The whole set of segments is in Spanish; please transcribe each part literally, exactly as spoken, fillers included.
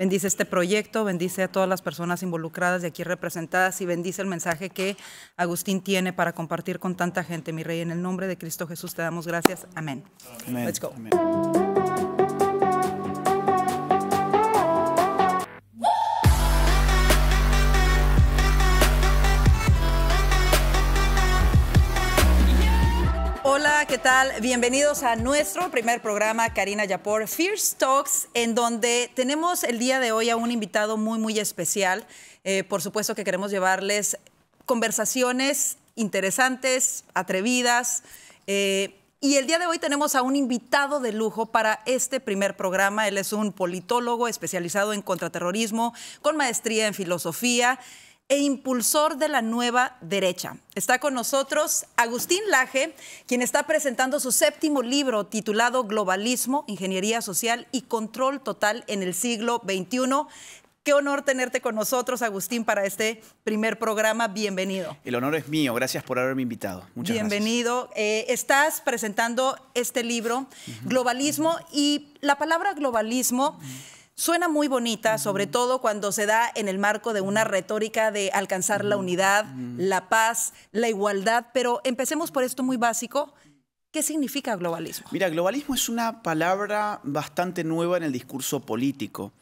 Bendice este proyecto, bendice a todas las personas involucradas y aquí representadas y bendice el mensaje que Agustín tiene para compartir con tanta gente. Mi Rey, en el nombre de Cristo Jesús te damos gracias. Amén. Amén. Let's go. Amén. Hola, ¿qué tal? Bienvenidos a nuestro primer programa, Karina Yapor, Fierce Talks, en donde tenemos el día de hoy a un invitado muy, muy especial. Eh, por supuesto que queremos llevarles conversaciones interesantes, atrevidas. Eh, y el día de hoy tenemos a un invitado de lujo para este primer programa. Él es un politólogo especializado en contraterrorismo, con maestría en filosofía e impulsor de la nueva derecha. Está con nosotros Agustín Laje, quien está presentando su séptimo libro titulado Globalismo, Ingeniería Social y Control Total en el siglo veintiuno. Qué honor tenerte con nosotros, Agustín, para este primer programa. Bienvenido. El honor es mío. Gracias por haberme invitado. Muchas gracias. Bienvenido. Eh, estás presentando este libro, uh-huh. Globalismo, uh-huh. y la palabra globalismo... Uh-huh. Suena muy bonita, sobre todo cuando se da en el marco de una retórica de alcanzar la unidad, la paz, la igualdad, pero empecemos por esto muy básico. ¿Qué significa globalismo? Mira, globalismo es una palabra bastante nueva en el discurso político.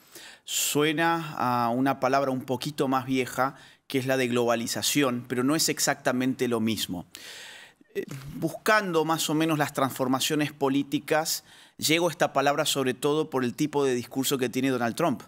Suena a una palabra un poquito más vieja, que es la de globalización, pero no es exactamente lo mismo. Buscando más o menos las transformaciones políticas, llego a esta palabra sobre todo por el tipo de discurso que tiene Donald Trump.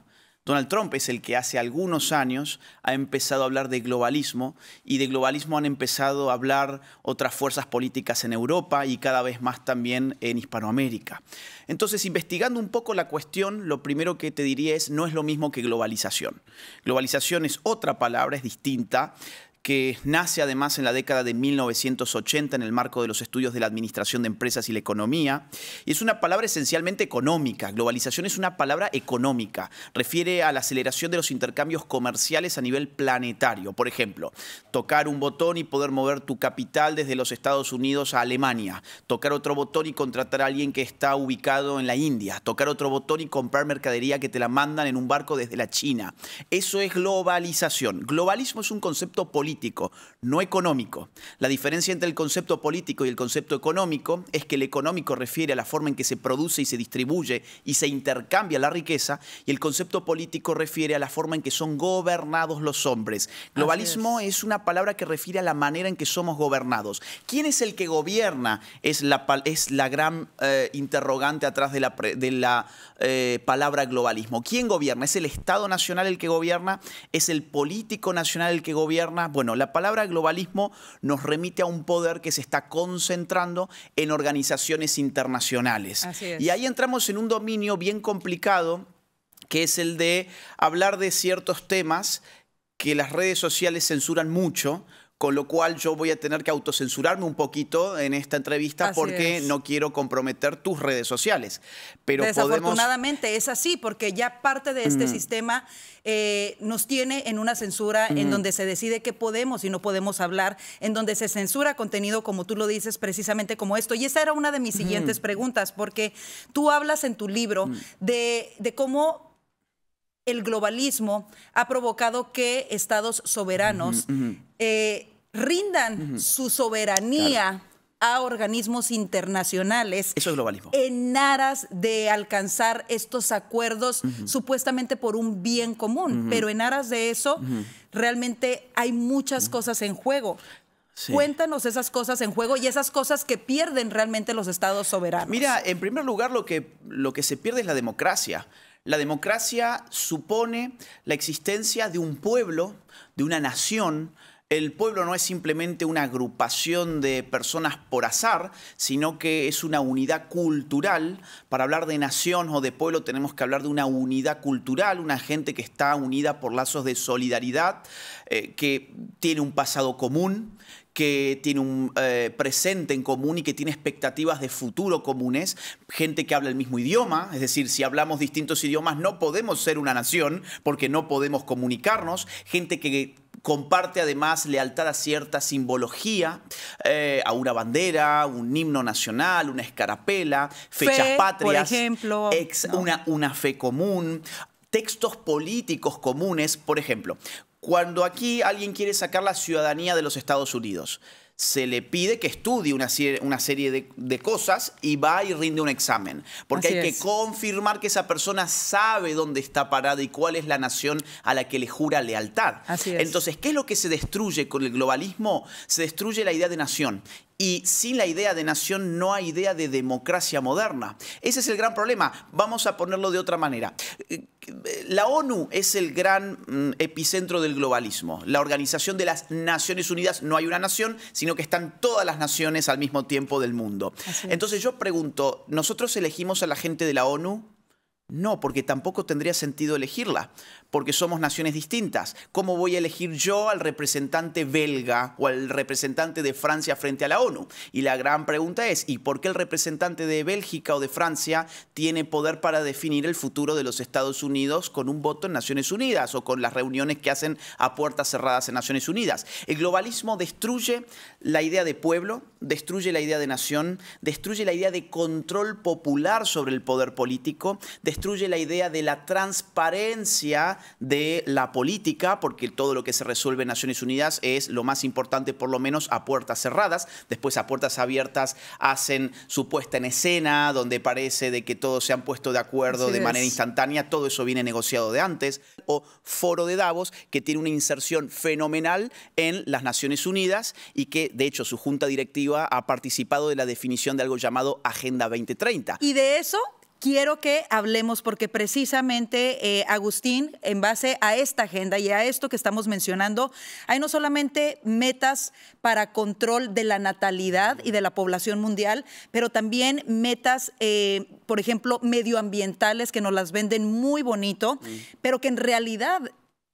Donald Trump es el que hace algunos años ha empezado a hablar de globalismo y de globalismo han empezado a hablar otras fuerzas políticas en Europa y cada vez más también en Hispanoamérica. Entonces, investigando un poco la cuestión, lo primero que te diría es no es lo mismo que globalización. Globalización es otra palabra, es distinta, que nace además en la década de mil novecientos ochenta en el marco de los estudios de la Administración de Empresas y la Economía. Y es una palabra esencialmente económica. Globalización es una palabra económica. Refiere a la aceleración de los intercambios comerciales a nivel planetario. Por ejemplo, tocar un botón y poder mover tu capital desde los Estados Unidos a Alemania. Tocar otro botón y contratar a alguien que está ubicado en la India. Tocar otro botón y comprar mercadería que te la mandan en un barco desde la China. Eso es globalización. Globalismo es un concepto político. Político, no económico. La diferencia entre el concepto político y el concepto económico es que el económico refiere a la forma en que se produce y se distribuye y se intercambia la riqueza y el concepto político refiere a la forma en que son gobernados los hombres. Globalismo es. es una palabra que refiere a la manera en que somos gobernados. ¿Quién es el que gobierna? Es la, es la gran eh, interrogante atrás de la, de la eh, palabra globalismo. ¿Quién gobierna? ¿Es el Estado Nacional el que gobierna? ¿Es el político nacional el que gobierna? Bueno, Bueno, la palabra globalismo nos remite a un poder que se está concentrando en organizaciones internacionales. Así es. Y ahí entramos en un dominio bien complicado, que es el de hablar de ciertos temas que las redes sociales censuran mucho, con lo cual yo voy a tener que autocensurarme un poquito en esta entrevista así porque es. No quiero comprometer tus redes sociales. Pero desafortunadamente podemos... es así, porque ya parte de este mm. sistema eh, nos tiene en una censura mm. en donde se decide qué podemos y no podemos hablar, en donde se censura contenido, como tú lo dices, precisamente como esto. Y esa era una de mis mm. siguientes preguntas, porque tú hablas en tu libro mm. de, de cómo... el globalismo ha provocado que estados soberanos uh-huh, uh-huh. Eh, rindan uh-huh. su soberanía claro. a organismos internacionales. Eso es globalismo. En aras de alcanzar estos acuerdos uh-huh. supuestamente por un bien común. Uh-huh. Pero en aras de eso uh-huh. realmente hay muchas uh-huh. cosas en juego. Sí. Cuéntanos esas cosas en juego y esas cosas que pierden realmente los estados soberanos. Mira, en primer lugar lo que, lo que se pierde es la democracia. La democracia supone la existencia de un pueblo, de una nación. El pueblo no es simplemente una agrupación de personas por azar, sino que es una unidad cultural. Para hablar de nación o de pueblo tenemos que hablar de una unidad cultural, una gente que está unida por lazos de solidaridad, eh, que tiene un pasado común, que tiene un eh, presente en común y que tiene expectativas de futuro comunes, gente que habla el mismo idioma, es decir, si hablamos distintos idiomas no podemos ser una nación porque no podemos comunicarnos, gente que comparte además lealtad a cierta simbología, eh, a una bandera, un himno nacional, una escarapela, fechas patrias, por ejemplo, ex, no. una, una fe común. textos políticos comunes. Por ejemplo, cuando aquí alguien quiere sacar la ciudadanía de los Estados Unidos, se le pide que estudie una, una serie de, de cosas y va y rinde un examen. Porque Así hay que es. confirmar que esa persona sabe dónde está parada y cuál es la nación a la que le jura lealtad. Así es. Entonces, ¿qué es lo que se destruye con el globalismo? Se destruye la idea de nación. Y sin la idea de nación no hay idea de democracia moderna. Ese es el gran problema. Vamos a ponerlo de otra manera. La ONU es el gran epicentro del globalismo. La Organización de las Naciones Unidas, no hay una nación, sino que están todas las naciones al mismo tiempo del mundo. Entonces yo pregunto, ¿nosotros elegimos a la gente de la ONU? No, porque tampoco tendría sentido elegirla, porque somos naciones distintas. ¿Cómo voy a elegir yo al representante belga o al representante de Francia frente a la ONU? Y la gran pregunta es, ¿y por qué el representante de Bélgica o de Francia tiene poder para definir el futuro de los Estados Unidos con un voto en Naciones Unidas o con las reuniones que hacen a puertas cerradas en Naciones Unidas? El globalismo destruye la idea de pueblo, destruye la idea de nación, destruye la idea de control popular sobre el poder político, destruye la idea de la transparencia de la política, porque todo lo que se resuelve en Naciones Unidas es lo más importante, por lo menos a puertas cerradas. Después a puertas abiertas hacen su puesta en escena, donde parece de que todos se han puesto de acuerdo Así de es. manera instantánea. Todo eso viene negociado de antes. O Foro de Davos, que tiene una inserción fenomenal en las Naciones Unidas y que, de hecho, su junta directiva ha participado de la definición de algo llamado Agenda veinte treinta. Y de eso quiero que hablemos, porque precisamente, eh, Agustín, en base a esta agenda y a esto que estamos mencionando, hay no solamente metas para control de la natalidad y de la población mundial, pero también metas, eh, por ejemplo, medioambientales, que nos las venden muy bonito, mm. pero que en realidad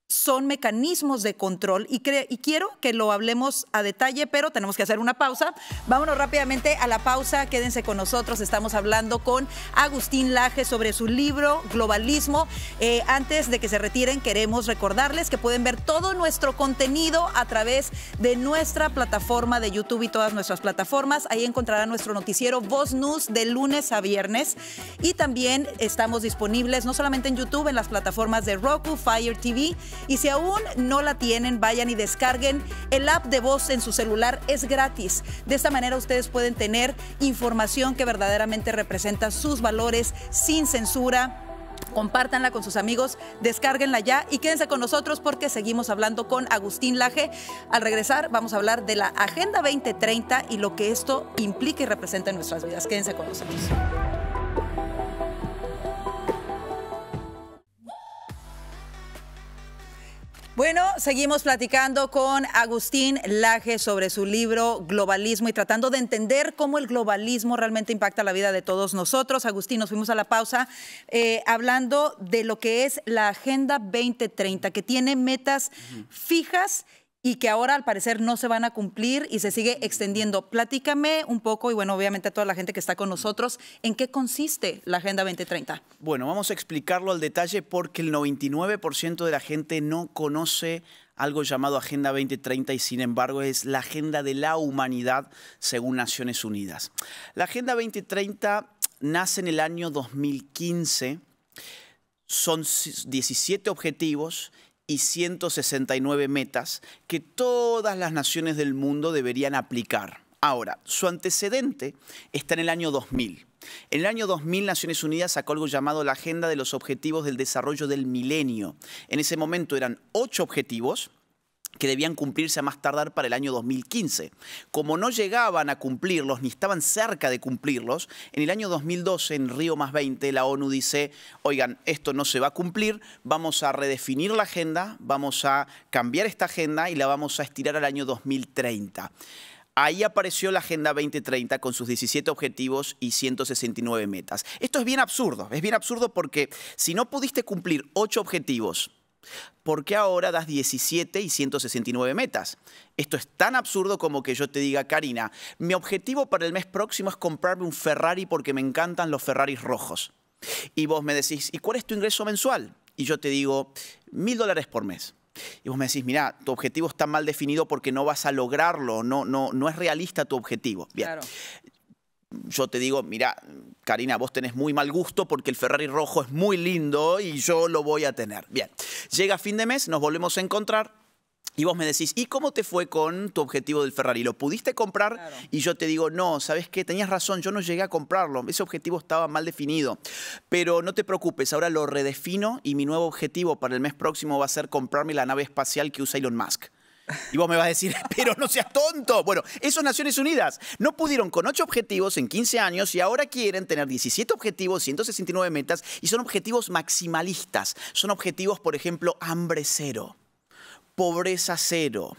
son mecanismos de control. Y, y quiero que lo hablemos a detalle, pero tenemos que hacer una pausa. Vámonos rápidamente a la pausa, quédense con nosotros. Estamos hablando con Agustín Laje sobre su libro Globalismo. Eh, antes de que se retiren, queremos recordarles que pueden ver todo nuestro contenido a través de nuestra plataforma de YouTube y todas nuestras plataformas. Ahí encontrarán nuestro noticiero Voz News de lunes a viernes. Y también estamos disponibles no solamente en YouTube, en las plataformas de Roku, Fire T V. Y si aún no la tienen, vayan y descarguen el app de Voz en su celular, es gratis. De esta manera ustedes pueden tener información que verdaderamente representa sus valores sin censura. Compártanla con sus amigos, descárguenla ya y quédense con nosotros, porque seguimos hablando con Agustín Laje. Al regresar vamos a hablar de la Agenda veinte treinta y lo que esto implica y representa en nuestras vidas. Quédense con nosotros. Bueno, seguimos platicando con Agustín Laje sobre su libro Globalismo y tratando de entender cómo el globalismo realmente impacta la vida de todos nosotros. Agustín, nos fuimos a la pausa eh, hablando de lo que es la Agenda veinte treinta, que tiene metas fijas y que ahora al parecer no se van a cumplir y se sigue extendiendo. Platícame un poco, y bueno, obviamente a toda la gente que está con nosotros, ¿en qué consiste la Agenda veinte treinta? Bueno, vamos a explicarlo al detalle, porque el noventa y nueve por ciento de la gente no conoce algo llamado Agenda veinte treinta y, sin embargo, es la agenda de la humanidad según Naciones Unidas. La Agenda veinte treinta nace en el año dos mil quince, son diecisiete objetivos y ciento sesenta y nueve metas que todas las naciones del mundo deberían aplicar. Ahora, su antecedente está en el año dos mil. En el año dos mil, Naciones Unidas sacó algo llamado la Agenda de los Objetivos del Desarrollo del Milenio. En ese momento eran ocho objetivos que debían cumplirse a más tardar para el año dos mil quince. Como no llegaban a cumplirlos, ni estaban cerca de cumplirlos, en el año dos mil doce, en Río más veinte, la ONU dice, oigan, esto no se va a cumplir, vamos a redefinir la agenda, vamos a cambiar esta agenda y la vamos a estirar al año dos mil treinta. Ahí apareció la Agenda veinte treinta con sus diecisiete objetivos y ciento sesenta y nueve metas. Esto es bien absurdo, es bien absurdo porque si no pudiste cumplir ocho objetivos, ¿por qué ahora das diecisiete y ciento sesenta y nueve metas? Esto es tan absurdo como que yo te diga, Karina, mi objetivo para el mes próximo es comprarme un Ferrari porque me encantan los Ferraris rojos. Y vos me decís, ¿y cuál es tu ingreso mensual? Y yo te digo, mil dólares por mes. Y vos me decís, mira, tu objetivo está mal definido porque no vas a lograrlo, no, no, no es realista tu objetivo. Bien. Claro. yo te digo, mira, Karina, vos tenés muy mal gusto porque el Ferrari rojo es muy lindo y yo lo voy a tener. Bien, llega fin de mes, nos volvemos a encontrar. Y vos me decís, ¿y cómo te fue con tu objetivo del Ferrari? ¿Lo pudiste comprar? Claro. Y yo te digo, no, ¿sabes qué? Tenías razón, yo no llegué a comprarlo. Ese objetivo estaba mal definido. Pero no te preocupes, ahora lo redefino y mi nuevo objetivo para el mes próximo va a ser comprarme la nave espacial que usa Elon Musk. Y vos me vas a decir, pero no seas tonto. Bueno, eso es Naciones Unidas. No pudieron con ocho objetivos en quince años y ahora quieren tener diecisiete objetivos, ciento sesenta y nueve metas y son objetivos maximalistas. Son objetivos, por ejemplo, hambre cero. Pobreza cero,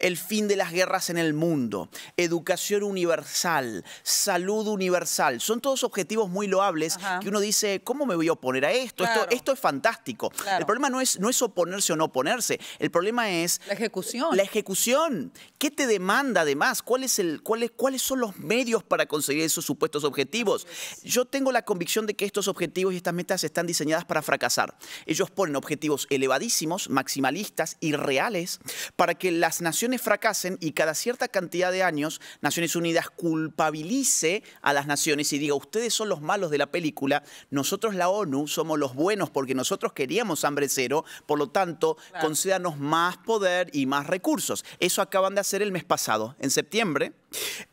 el fin de las guerras en el mundo, educación universal, salud universal. Son todos objetivos muy loables. Ajá. Que uno dice, ¿cómo me voy a oponer a esto? Claro. Esto, esto es fantástico. Claro. El problema no es, no es oponerse o no oponerse. El problema es... La ejecución. La ejecución. ¿Qué te demanda además? ¿Cuál es el, cuál es, ¿Cuáles son los medios para conseguir esos supuestos objetivos? Sí. Yo tengo la convicción de que estos objetivos y estas metas están diseñadas para fracasar. Ellos ponen objetivos elevadísimos, maximalistas y reales. Para que las naciones fracasen y cada cierta cantidad de años Naciones Unidas culpabilice a las naciones y diga, ustedes son los malos de la película, nosotros la ONU somos los buenos porque nosotros queríamos hambre cero, por lo tanto, claro, concédanos más poder y más recursos. Eso acaban de hacer el mes pasado, en septiembre.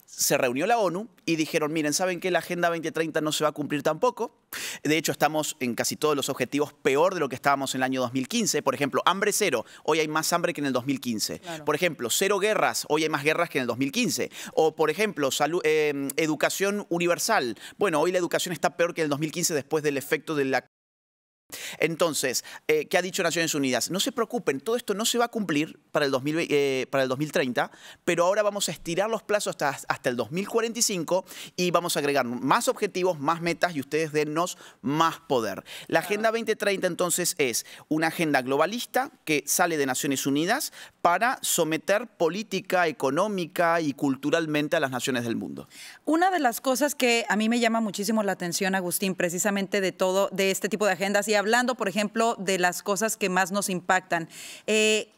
Se reunió la ONU y dijeron, miren, ¿saben qué? La Agenda veinte treinta no se va a cumplir tampoco. De hecho, estamos en casi todos los objetivos peor de lo que estábamos en el año dos mil quince. Por ejemplo, hambre cero. Hoy hay más hambre que en el dos mil quince. Claro. Por ejemplo, cero guerras. Hoy hay más guerras que en el dos mil quince. O, por ejemplo, salud, eh, educación universal. Bueno, hoy la educación está peor que en el dos mil quince después del efecto de la... Entonces, eh, ¿qué ha dicho Naciones Unidas? No se preocupen, todo esto no se va a cumplir para el, dos mil, eh, para el dos mil treinta, pero ahora vamos a estirar los plazos hasta, hasta el dos mil cuarenta y cinco y vamos a agregar más objetivos, más metas y ustedes dennos más poder. La Agenda veinte treinta entonces es una agenda globalista que sale de Naciones Unidas para someter política, económica y culturalmente a las naciones del mundo. Una de las cosas que a mí me llama muchísimo la atención, Agustín, precisamente de todo, de este tipo de agendas y hablando, por ejemplo, de las cosas que más nos impactan, eh,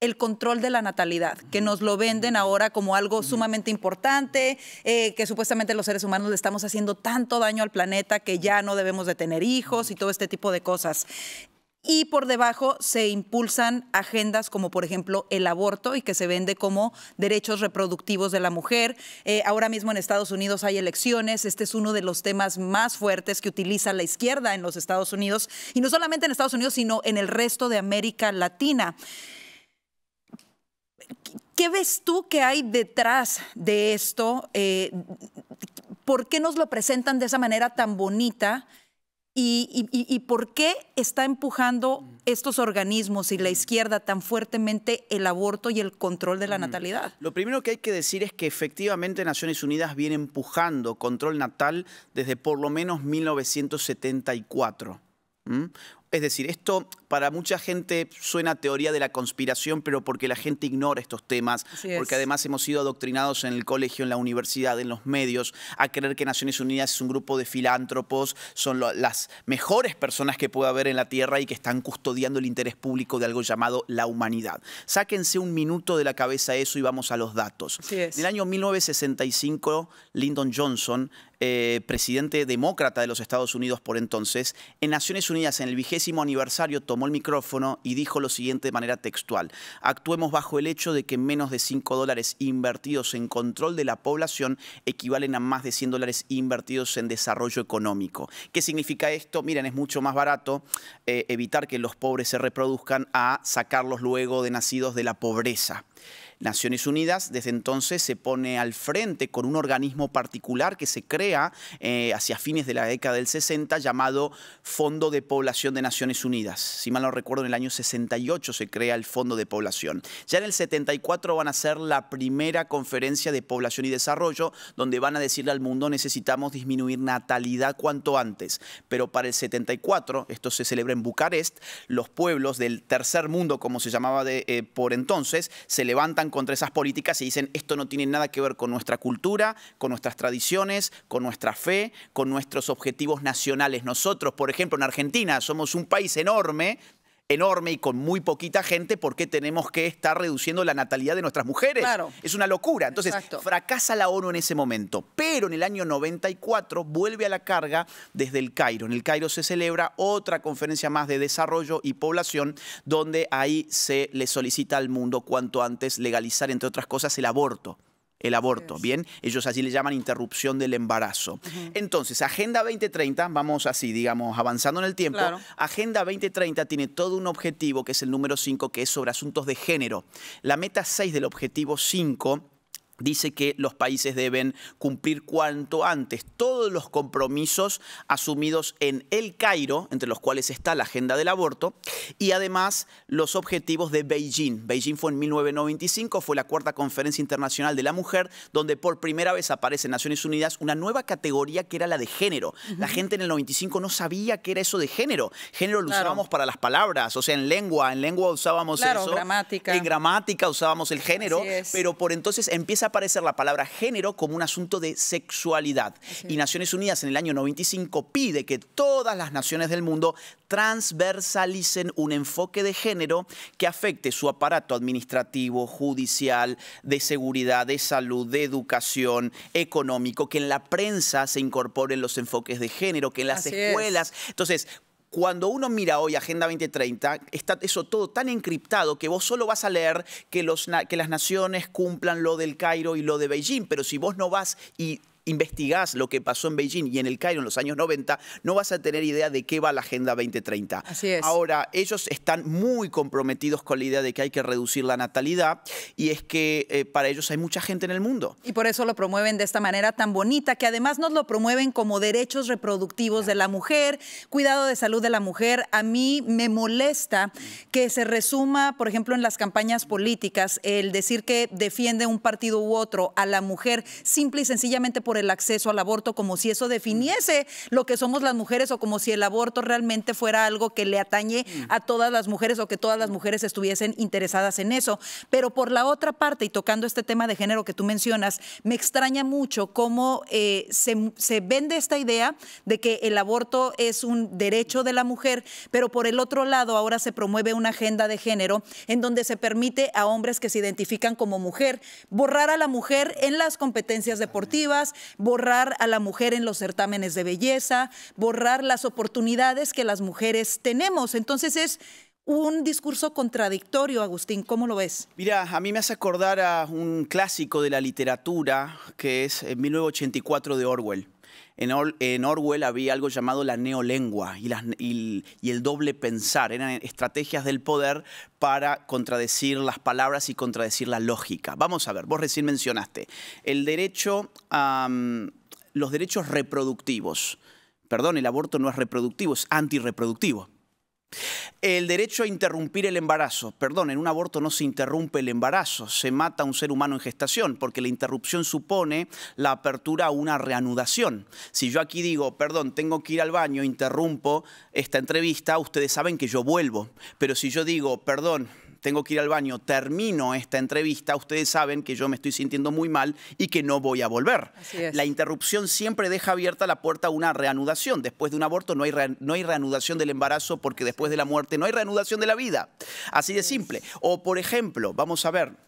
el control de la natalidad, que nos lo venden ahora como algo sumamente importante, eh, que supuestamente los seres humanos le estamos haciendo tanto daño al planeta que ya no debemos de tener hijos y todo este tipo de cosas. Y por debajo se impulsan agendas como, por ejemplo, el aborto y que se vende como derechos reproductivos de la mujer. Eh, ahora mismo en Estados Unidos hay elecciones. Este es uno de los temas más fuertes que utiliza la izquierda en los Estados Unidos. Y no solamente en Estados Unidos, sino en el resto de América Latina. ¿Qué ves tú que hay detrás de esto? Eh, ¿por qué nos lo presentan de esa manera tan bonita? ¿Y, y, y por qué está empujando estos organismos y la izquierda tan fuertemente el aborto y el control de la natalidad? Lo primero que hay que decir es que efectivamente Naciones Unidas viene empujando control natal desde por lo menos mil novecientos setenta y cuatro. ¿Mm? Es decir, esto para mucha gente suena teoría de la conspiración, pero porque la gente ignora estos temas, porque además hemos sido adoctrinados en el colegio, en la universidad, en los medios, a creer que Naciones Unidas es un grupo de filántropos, son lo, las mejores personas que puede haber en la Tierra y que están custodiando el interés público de algo llamado la humanidad. Sáquense un minuto de la cabeza eso y vamos a los datos. En el año mil novecientos sesenta y cinco, Lyndon Johnson, eh, presidente demócrata de los Estados Unidos por entonces, en Naciones Unidas, en el vigésimo aniversario, tomó el micrófono y dijo lo siguiente de manera textual: actuemos bajo el hecho de que menos de cinco dólares invertidos en control de la población equivalen a más de cien dólares invertidos en desarrollo económico. ¿Qué significa esto? Miren, es mucho más barato eh, evitar que los pobres se reproduzcan a sacarlos luego de nacidos de la pobreza. Naciones Unidas desde entonces se pone al frente con un organismo particular que se crea eh, hacia fines de la década del sesenta llamado Fondo de Población de Naciones Unidas. Si mal no recuerdo, en el año sesenta y ocho se crea el Fondo de Población. Ya en el setenta y cuatro van a hacer la primera conferencia de población y desarrollo donde van a decirle al mundo necesitamos disminuir natalidad cuanto antes. Pero para el setenta y cuatro, esto se celebra en Bucarest, los pueblos del tercer mundo, como se llamaba de, eh, por entonces, se levantan contra esas políticas y dicen esto no tiene nada que ver con nuestra cultura, con nuestras tradiciones, con nuestra fe, con nuestros objetivos nacionales. Nosotros, por ejemplo, en Argentina somos un país enorme enorme y con muy poquita gente, ¿por qué tenemos que estar reduciendo la natalidad de nuestras mujeres? Claro. Es una locura. Entonces, exacto, fracasa la ONU en ese momento. Pero en el año noventa y cuatro vuelve a la carga desde el Cairo. En el Cairo se celebra otra conferencia más de desarrollo y población, donde ahí se le solicita al mundo cuanto antes legalizar, entre otras cosas, el aborto. El aborto, ¿bien? Ellos allí le llaman interrupción del embarazo. Uh-huh. Entonces, Agenda veinte treinta, vamos así, digamos, avanzando en el tiempo. Claro. Agenda veinte treinta tiene todo un objetivo, que es el número cinco, que es sobre asuntos de género. La meta seis del objetivo cinco... dice que los países deben cumplir cuanto antes todos los compromisos asumidos en el Cairo, entre los cuales está la agenda del aborto, y además los objetivos de Beijing. Beijing fue en mil novecientos noventa y cinco, fue la cuarta conferencia internacional de la mujer, donde por primera vez aparece en Naciones Unidas una nueva categoría que era la de género. Uh-huh. La gente en el noventa y cinco no sabía qué era eso de género. Género lo, claro, usábamos para las palabras, o sea, en lengua, en lengua usábamos, claro, eso. Gramática. En gramática usábamos el género, pero por entonces empieza aparecer la palabra género como un asunto de sexualidad. Sí. Y Naciones Unidas en el año noventa y cinco pide que todas las naciones del mundo transversalicen un enfoque de género que afecte su aparato administrativo, judicial, de seguridad, de salud, de educación, económico, que en la prensa se incorporen los enfoques de género, que en las así escuelas... es. Entonces, cuando uno mira hoy Agenda veinte treinta, está eso todo tan encriptado que vos solo vas a leer que, los, que las naciones cumplan lo del Cairo y lo de Beijing, pero si vos no vas y investigás lo que pasó en Beijing y en el Cairo en los años noventa, no vas a tener idea de qué va la Agenda veinte treinta. Así es. Ahora, ellos están muy comprometidos con la idea de que hay que reducir la natalidad, y es que eh, para ellos hay mucha gente en el mundo. Y por eso lo promueven de esta manera tan bonita, que además nos lo promueven como derechos reproductivos, claro, de la mujer, cuidado de salud de la mujer. A mí me molesta que se resuma, por ejemplo, en las campañas políticas, el decir que defiende un partido u otro a la mujer simple y sencillamente por el acceso al aborto, como si eso definiese lo que somos las mujeres, o como si el aborto realmente fuera algo que le atañe a todas las mujeres, o que todas las mujeres estuviesen interesadas en eso. Pero por la otra parte, y tocando este tema de género que tú mencionas, me extraña mucho cómo eh, se, se vende esta idea de que el aborto es un derecho de la mujer, pero por el otro lado ahora se promueve una agenda de género en donde se permite a hombres que se identifican como mujer borrar a la mujer en las competencias deportivas, borrar a la mujer en los certámenes de belleza, borrar las oportunidades que las mujeres tenemos. Entonces es un discurso contradictorio, Agustín. ¿Cómo lo ves? Mira, a mí me hace acordar a un clásico de la literatura, que es mil novecientos ochenta y cuatro de Orwell. En, Or en Orwell había algo llamado la neolengua y, las, y, y el doble pensar. Eran estrategias del poder para contradecir las palabras y contradecir la lógica. Vamos a ver, vos recién mencionaste el derecho a um, los derechos reproductivos. Perdón, el aborto no es reproductivo, es antirreproductivo. El derecho a interrumpir el embarazo. Perdón, en un aborto no se interrumpe el embarazo, se mata a un ser humano en gestación, porque la interrupción supone la apertura a una reanudación. Si yo aquí digo, perdón, tengo que ir al baño, interrumpo esta entrevista, ustedes saben que yo vuelvo. Pero si yo digo, perdón, tengo que ir al baño, termino esta entrevista, ustedes saben que yo me estoy sintiendo muy mal y que no voy a volver. La interrupción siempre deja abierta la puerta a una reanudación. Después de un aborto no hay, re, no hay reanudación del embarazo, porque después de la muerte no hay reanudación de la vida. Así de simple. O, por ejemplo, vamos a ver,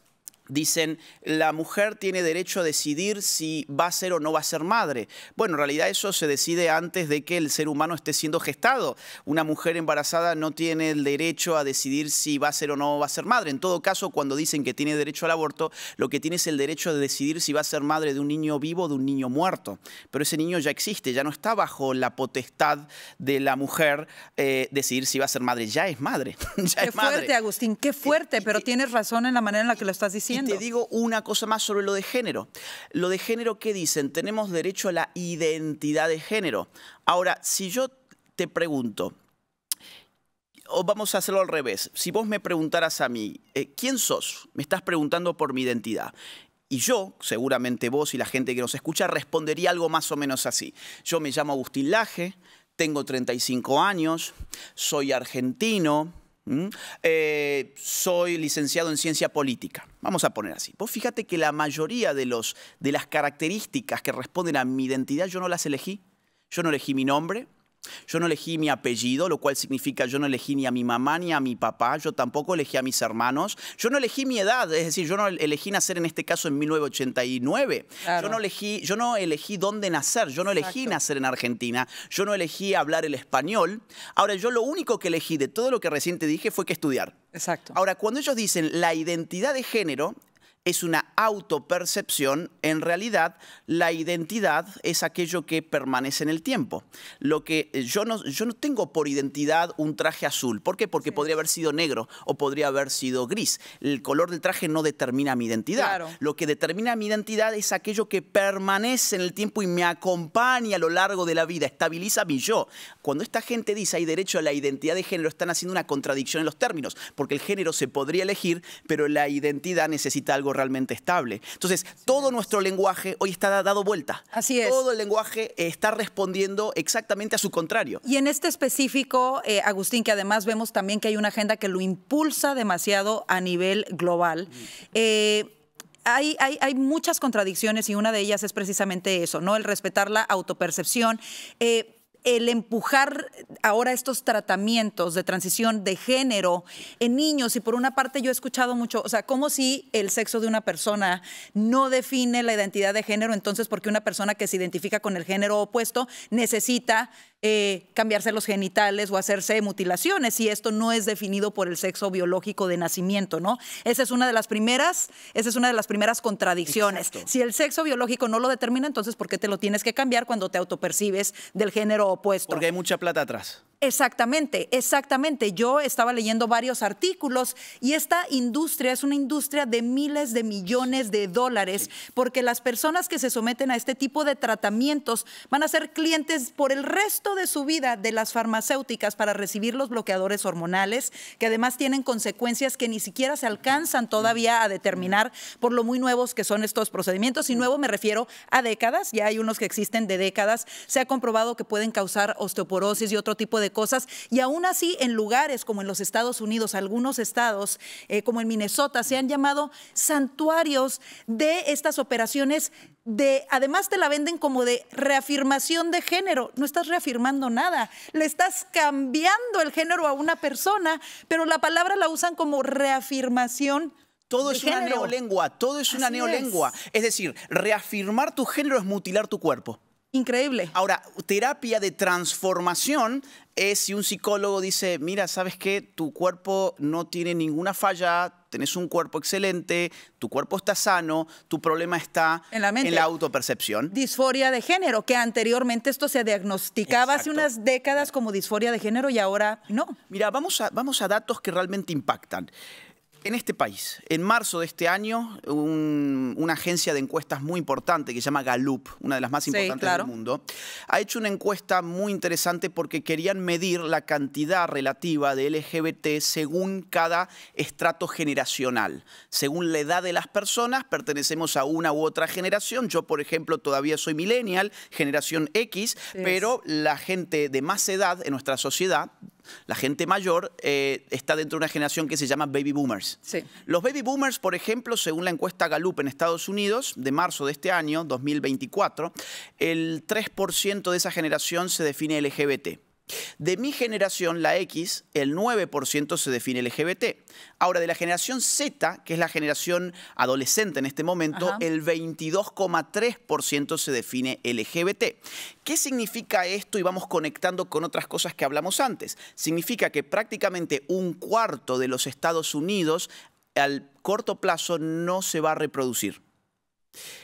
dicen, la mujer tiene derecho a decidir si va a ser o no va a ser madre. Bueno, en realidad eso se decide antes de que el ser humano esté siendo gestado. Una mujer embarazada no tiene el derecho a decidir si va a ser o no va a ser madre. En todo caso, cuando dicen que tiene derecho al aborto, lo que tiene es el derecho de decidir si va a ser madre de un niño vivo o de un niño muerto. Pero ese niño ya existe, ya no está bajo la potestad de la mujer eh, decidir si va a ser madre. Ya es madre. Ya qué es madre. Fuerte, Agustín, qué fuerte, eh, pero eh, tienes razón en la manera en la que lo estás diciendo. Y te digo una cosa más sobre lo de género. Lo de género, ¿qué dicen? Tenemos derecho a la identidad de género. Ahora, si yo te pregunto, o vamos a hacerlo al revés, si vos me preguntaras a mí, eh, ¿quién sos? Me estás preguntando por mi identidad. Y yo, seguramente vos y la gente que nos escucha, respondería algo más o menos así. Yo me llamo Agustín Laje, tengo treinta y cinco años, soy argentino, ¿Mm? Eh, soy licenciado en ciencia política. Vamos a poner así. Vos fíjate que la mayoría de, los, de las características que responden a mi identidad yo no las elegí. Yo no elegí mi nombre, Yo no elegí mi apellido, lo cual significa yo no elegí ni a mi mamá ni a mi papá, yo tampoco elegí a mis hermanos. Yo no elegí mi edad, es decir, yo no elegí nacer en este caso en mil novecientos ochenta y nueve. Claro. Yo no elegí, yo no elegí dónde nacer, yo no elegí Exacto. nacer en Argentina, yo no elegí hablar el español. Ahora, yo lo único que elegí de todo lo que recién te dije fue que estudiar. Exacto. Ahora, cuando ellos dicen la identidad de género, es una autopercepción. En realidad, la identidad es aquello que permanece en el tiempo. Lo que yo no, yo no tengo por identidad un traje azul. ¿Por qué? Porque sí. podría haber sido negro o podría haber sido gris. El color del traje no determina mi identidad. Claro. Lo que determina mi identidad es aquello que permanece en el tiempo y me acompaña a lo largo de la vida, estabiliza mi yo. Cuando esta gente dice hay derecho a la identidad de género, están haciendo una contradicción en los términos, porque el género se podría elegir, pero la identidad necesita algo realmente estable. Entonces, todo nuestro lenguaje hoy está dado vuelta. Así es. Todo el lenguaje está respondiendo exactamente a su contrario. Y en este específico, eh, Agustín, que además vemos también que hay una agenda que lo impulsa demasiado a nivel global, eh, Hay, hay, hay muchas contradicciones y una de ellas es precisamente eso, ¿no? El respetar la autopercepción, eh, el empujar ahora estos tratamientos de transición de género en niños. Y por una parte yo he escuchado mucho, o sea, como si el sexo de una persona no define la identidad de género, entonces porque una persona que se identifica con el género opuesto necesita eh, cambiarse los genitales o hacerse mutilaciones, si esto no es definido por el sexo biológico de nacimiento, ¿no? Esa es una de las primeras, esa es una de las primeras contradicciones. Exacto. Si el sexo biológico no lo determina, entonces ¿por qué te lo tienes que cambiar cuando te autopercibes del género opuesto? Puesto. Porque hay mucha plata atrás. Exactamente, exactamente. Yo estaba leyendo varios artículos y esta industria es una industria de miles de millones de dólares, sí. porque las personas que se someten a este tipo de tratamientos van a ser clientes por el resto de su vida de las farmacéuticas para recibir los bloqueadores hormonales, que además tienen consecuencias que ni siquiera se alcanzan todavía a determinar por lo muy nuevos que son estos procedimientos. Y nuevo me refiero a décadas, ya hay unos que existen de décadas. Se ha comprobado que pueden causar osteoporosis y otro tipo de cosas, y aún así en lugares como en los Estados Unidos, algunos estados eh, como en Minnesota se han llamado santuarios de estas operaciones de, además te la venden como de reafirmación de género. No estás reafirmando nada, le estás cambiando el género a una persona, pero la palabra la usan como reafirmación. Todo es una neolengua, todo es una neolengua. Es decir, reafirmar tu género es mutilar tu cuerpo. Increíble. Ahora, terapia de transformación es si un psicólogo dice, mira, ¿sabes qué? Tu cuerpo no tiene ninguna falla, tenés un cuerpo excelente, tu cuerpo está sano, tu problema está en la mente, en la autopercepción. Disforia de género, que anteriormente esto se diagnosticaba Exacto. hace unas décadas como disforia de género y ahora no. Mira, vamos a, vamos a datos que realmente impactan. En este país, en marzo de este año, un, una agencia de encuestas muy importante que se llama Gallup, una de las más importantes sí, claro. del mundo, ha hecho una encuesta muy interesante porque querían medir la cantidad relativa de L G B T según cada estrato generacional. Según la edad de las personas, pertenecemos a una u otra generación. Yo, por ejemplo, todavía soy millennial, generación X, sí, pero es. la gente de más edad en nuestra sociedad, la gente mayor, eh, está dentro de una generación que se llama baby boomers. Sí. Los baby boomers, por ejemplo, según la encuesta Gallup en Estados Unidos, de marzo de este año, dos mil veinticuatro, el tres por ciento de esa generación se define L G B T. De mi generación, la X, el nueve por ciento se define L G B T. Ahora, de la generación Z, que es la generación adolescente en este momento, Ajá. el veintidós coma tres por ciento se define L G B T. ¿Qué significa esto? Y vamos conectando con otras cosas que hablamos antes. Significa que prácticamente un cuarto de los Estados Unidos al corto plazo no se va a reproducir.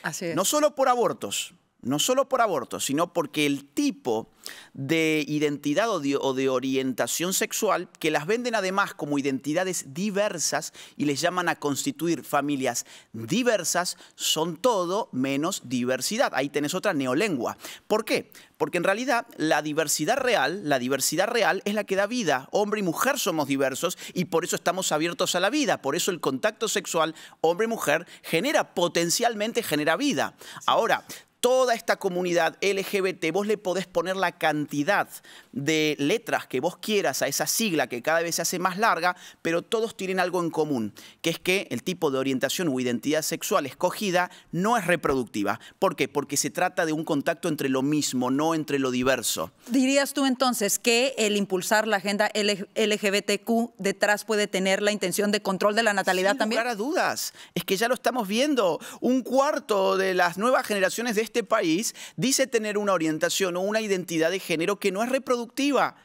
Así es. No solo por abortos. No solo por aborto, sino porque el tipo de identidad o de, o de orientación sexual, que las venden además como identidades diversas y les llaman a constituir familias diversas, son todo menos diversidad. Ahí tenés otra neolengua. ¿Por qué? Porque en realidad la diversidad real, la diversidad real es la que da vida. Hombre y mujer somos diversos y por eso estamos abiertos a la vida. Por eso el contacto sexual hombre y mujer genera, potencialmente genera vida. Ahora, toda esta comunidad L G B T, vos le podés poner la cantidad de letras que vos quieras a esa sigla que cada vez se hace más larga, pero todos tienen algo en común, que es que el tipo de orientación o identidad sexual escogida no es reproductiva. ¿Por qué? Porque se trata de un contacto entre lo mismo, no entre lo diverso. ¿Dirías tú entonces que el impulsar la agenda L G B T Q detrás puede tener la intención de control de la natalidad también? Sin lugar a dudas. Es que ya lo estamos viendo. Un cuarto de las nuevas generaciones de este país dice tener una orientación o una identidad de género que no es reproductiva.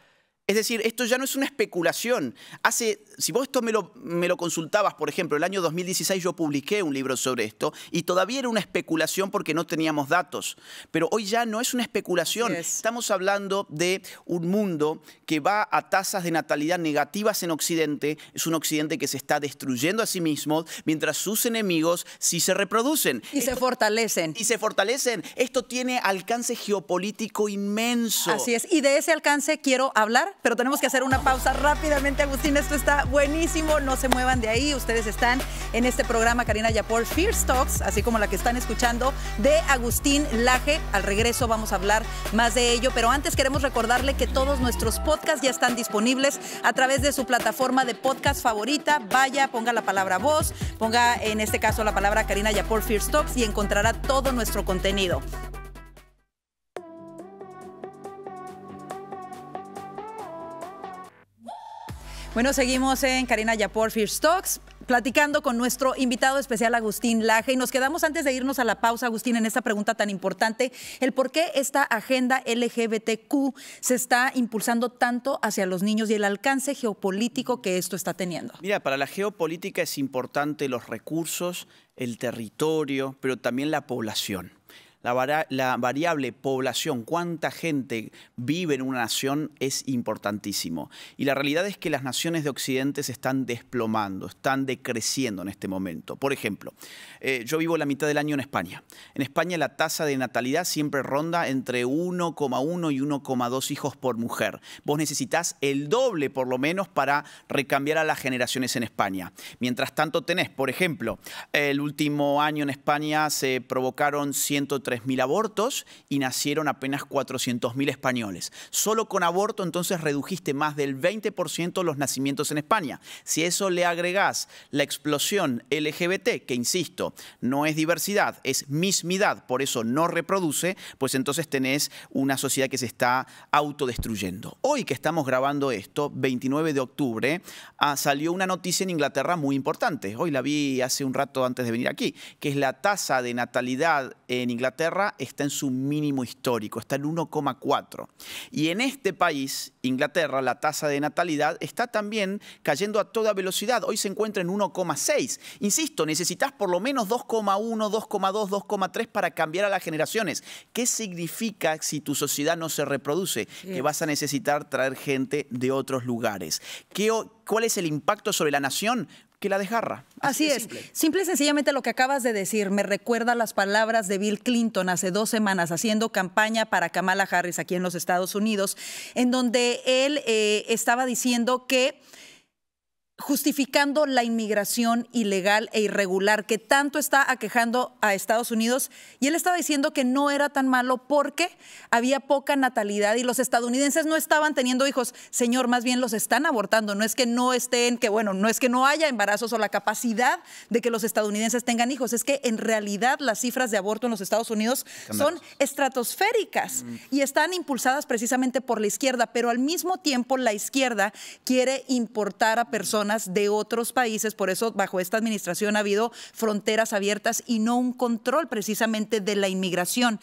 Es decir, esto ya no es una especulación. Hace, si vos esto me lo, me lo consultabas, por ejemplo, el año dos mil dieciséis yo publiqué un libro sobre esto y todavía era una especulación porque no teníamos datos. Pero hoy ya no es una especulación. Es. Estamos hablando de un mundo que va a tasas de natalidad negativas en Occidente. Es un Occidente que se está destruyendo a sí mismo mientras sus enemigos sí se reproducen. Y esto, se fortalecen. Y se fortalecen. Esto tiene alcance geopolítico inmenso. Así es. Y de ese alcance quiero hablar. Pero tenemos que hacer una pausa rápidamente, Agustín. Esto está buenísimo. No se muevan de ahí. Ustedes están en este programa, Karina Yapor, Fierce Talks, así como la que están escuchando de Agustín Laje. Al regreso vamos a hablar más de ello. Pero antes queremos recordarle que todos nuestros podcasts ya están disponibles a través de su plataforma de podcast favorita. Vaya, ponga la palabra voz, ponga en este caso la palabra Karina Yapor, Fierce Talks y encontrará todo nuestro contenido. Bueno, seguimos en Karina Yapor, Fierce Talks, platicando con nuestro invitado especial, Agustín Laje. Y nos quedamos, antes de irnos a la pausa, Agustín, en esta pregunta tan importante, el por qué esta agenda L G B T Q se está impulsando tanto hacia los niños y el alcance geopolítico que esto está teniendo. Mira, para la geopolítica es importante los recursos, el territorio, pero también la población. La, vari- la variable población, cuánta gente vive en una nación, es importantísimo. Y la realidad es que las naciones de Occidente se están desplomando, están decreciendo en este momento. Por ejemplo, eh, yo vivo la mitad del año en España. En España la tasa de natalidad siempre ronda entre uno coma uno y uno coma dos hijos por mujer. Vos necesitás el doble, por lo menos, para recambiar a las generaciones en España. Mientras tanto tenés, por ejemplo, el último año en España se provocaron ciento treinta tres mil abortos y nacieron apenas cuatrocientos mil españoles. Solo con aborto entonces redujiste más del veinte por ciento los nacimientos en España. Si a eso le agregás la explosión L G B T, que insisto, no es diversidad, es mismidad, por eso no reproduce, pues entonces tenés una sociedad que se está autodestruyendo. Hoy que estamos grabando esto, veintinueve de octubre, ah, salió una noticia en Inglaterra muy importante. Hoy la vi hace un rato antes de venir aquí, que es la tasa de natalidad en Inglaterra está en su mínimo histórico, está en uno coma cuatro. Y en este país, Inglaterra, la tasa de natalidad está también cayendo a toda velocidad. Hoy se encuentra en uno coma seis. Insisto, necesitas por lo menos dos coma uno, dos coma dos, dos coma tres para cambiar a las generaciones. ¿Qué significa si tu sociedad no se reproduce? Sí. Que vas a necesitar traer gente de otros lugares. ¿Qué, ¿Cuál es el impacto sobre la nación? Que la desgarra. Así, Así es. Simple. Simple y sencillamente lo que acabas de decir me recuerda las palabras de Bill Clinton hace dos semanas haciendo campaña para Kamala Harris aquí en los Estados Unidos, en donde él eh, estaba diciendo que justificando la inmigración ilegal e irregular que tanto está aquejando a Estados Unidos, y él estaba diciendo que no era tan malo porque había poca natalidad y los estadounidenses no estaban teniendo hijos. Señor, más bien los están abortando. No es que no estén, que bueno, no es que no haya embarazos o la capacidad de que los estadounidenses tengan hijos, es que en realidad las cifras de aborto en los Estados Unidos son estratosféricas mm. y están impulsadas precisamente por la izquierda, pero al mismo tiempo la izquierda quiere importar a personas de otros países. Por eso bajo esta administración ha habido fronteras abiertas y no un control precisamente de la inmigración.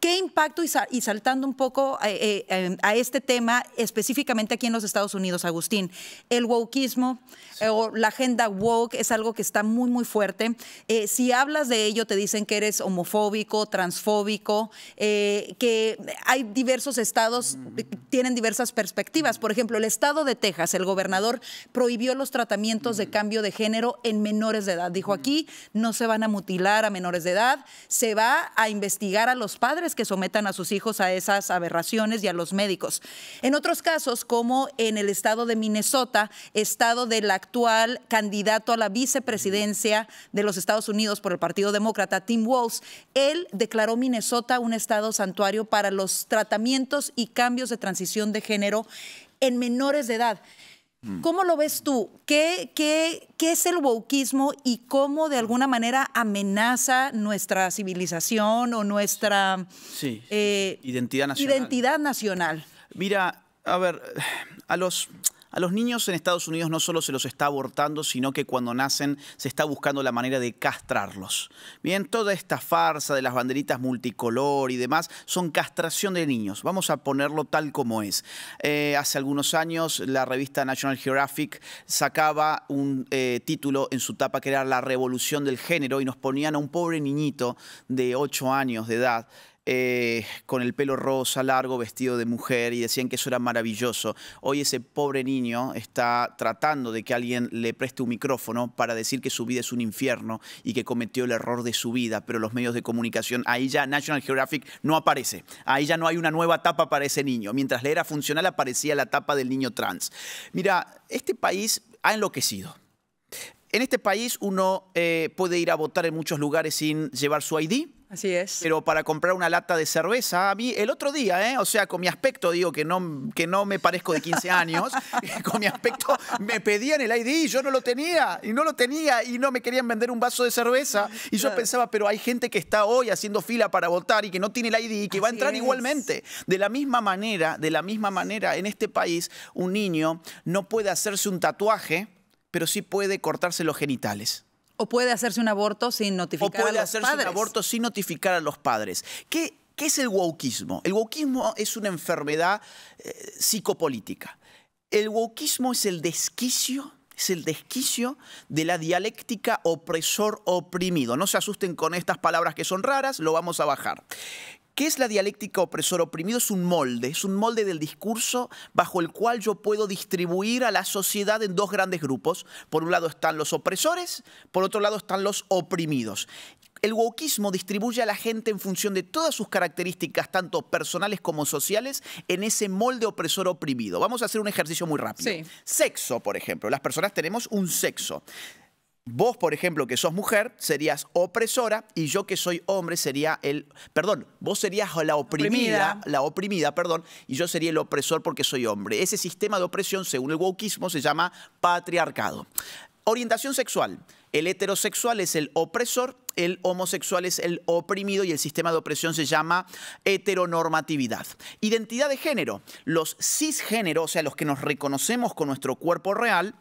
¿Qué impacto, y saltando un poco a, a, a este tema específicamente aquí en los Estados Unidos, Agustín, el wokeismo sí. eh, o la agenda woke es algo que está muy muy fuerte? Eh, si hablas de ello te dicen que eres homofóbico, transfóbico, eh, que hay diversos estados, mm-hmm. tienen diversas perspectivas. Por ejemplo, el estado de Texas, el gobernador prohibió los tratamientos de cambio de género en menores de edad. Dijo, aquí no se van a mutilar a menores de edad, se va a investigar a los padres padres que sometan a sus hijos a esas aberraciones y a los médicos. En otros casos, como en el estado de Minnesota, estado del actual candidato a la vicepresidencia de los Estados Unidos por el Partido Demócrata, Tim Walz, él declaró Minnesota un estado santuario para los tratamientos y cambios de transición de género en menores de edad. ¿Cómo lo ves tú? ¿Qué, qué, qué es el wokeismo y cómo de alguna manera amenaza nuestra civilización o nuestra sí, eh, identidad nacional. identidad nacional? Mira, a ver, a los... A los niños en Estados Unidos no solo se los está abortando, sino que cuando nacen se está buscando la manera de castrarlos. Bien, toda esta farsa de las banderitas multicolor y demás son castración de niños. Vamos a ponerlo tal como es. Eh, hace algunos años la revista National Geographic sacaba un eh, título en su tapa que era La Revolución del Género y nos ponían a un pobre niñito de ocho años de edad Eh, con el pelo rosa, largo, vestido de mujer, y decían que eso era maravilloso. Hoy ese pobre niño está tratando de que alguien le preste un micrófono para decir que su vida es un infierno y que cometió el error de su vida, pero los medios de comunicación, ahí ya National Geographic no aparece, ahí ya no hay una nueva etapa para ese niño. Mientras le era funcional aparecía la etapa del niño trans. Mira, este país ha enloquecido. En este país uno eh, puede ir a votar en muchos lugares sin llevar su I D. Así es. Pero para comprar una lata de cerveza, a mí el otro día, ¿eh? o sea, con mi aspecto, digo que no, que no me parezco de quince años, con mi aspecto me pedían el I D, yo no lo tenía, y no lo tenía, y no me querían vender un vaso de cerveza. Y yo claro. pensaba, pero hay gente que está hoy haciendo fila para votar y que no tiene el I D y que Así va a entrar es. igualmente. De la misma manera, de la misma manera, en este país, un niño no puede hacerse un tatuaje, pero sí puede cortarse los genitales. O puede hacerse un aborto sin notificar a los padres. O puede hacerse un aborto sin notificar a los padres. ¿Qué, qué es el wokeismo? El wokeismo es una enfermedad eh, psicopolítica. El wokeismo es el desquicio, es el desquicio de la dialéctica opresor-oprimido. No se asusten con estas palabras que son raras, lo vamos a bajar. ¿Qué es la dialéctica opresor-oprimido? Es un molde, es un molde del discurso bajo el cual yo puedo distribuir a la sociedad en dos grandes grupos. Por un lado están los opresores, por otro lado están los oprimidos. El wokeismo distribuye a la gente en función de todas sus características, tanto personales como sociales, en ese molde opresor-oprimido. Vamos a hacer un ejercicio muy rápido. Sí. Sexo, por ejemplo. Las personas tenemos un sexo. Vos, por ejemplo, que sos mujer, serías opresora y yo que soy hombre sería el... Perdón, vos serías la oprimida, oprimida, la oprimida, perdón, y yo sería el opresor porque soy hombre. Ese sistema de opresión, según el wokeismo, se llama patriarcado. Orientación sexual. El heterosexual es el opresor, el homosexual es el oprimido y el sistema de opresión se llama heteronormatividad. Identidad de género. Los cisgéneros, o sea, los que nos reconocemos con nuestro cuerpo real,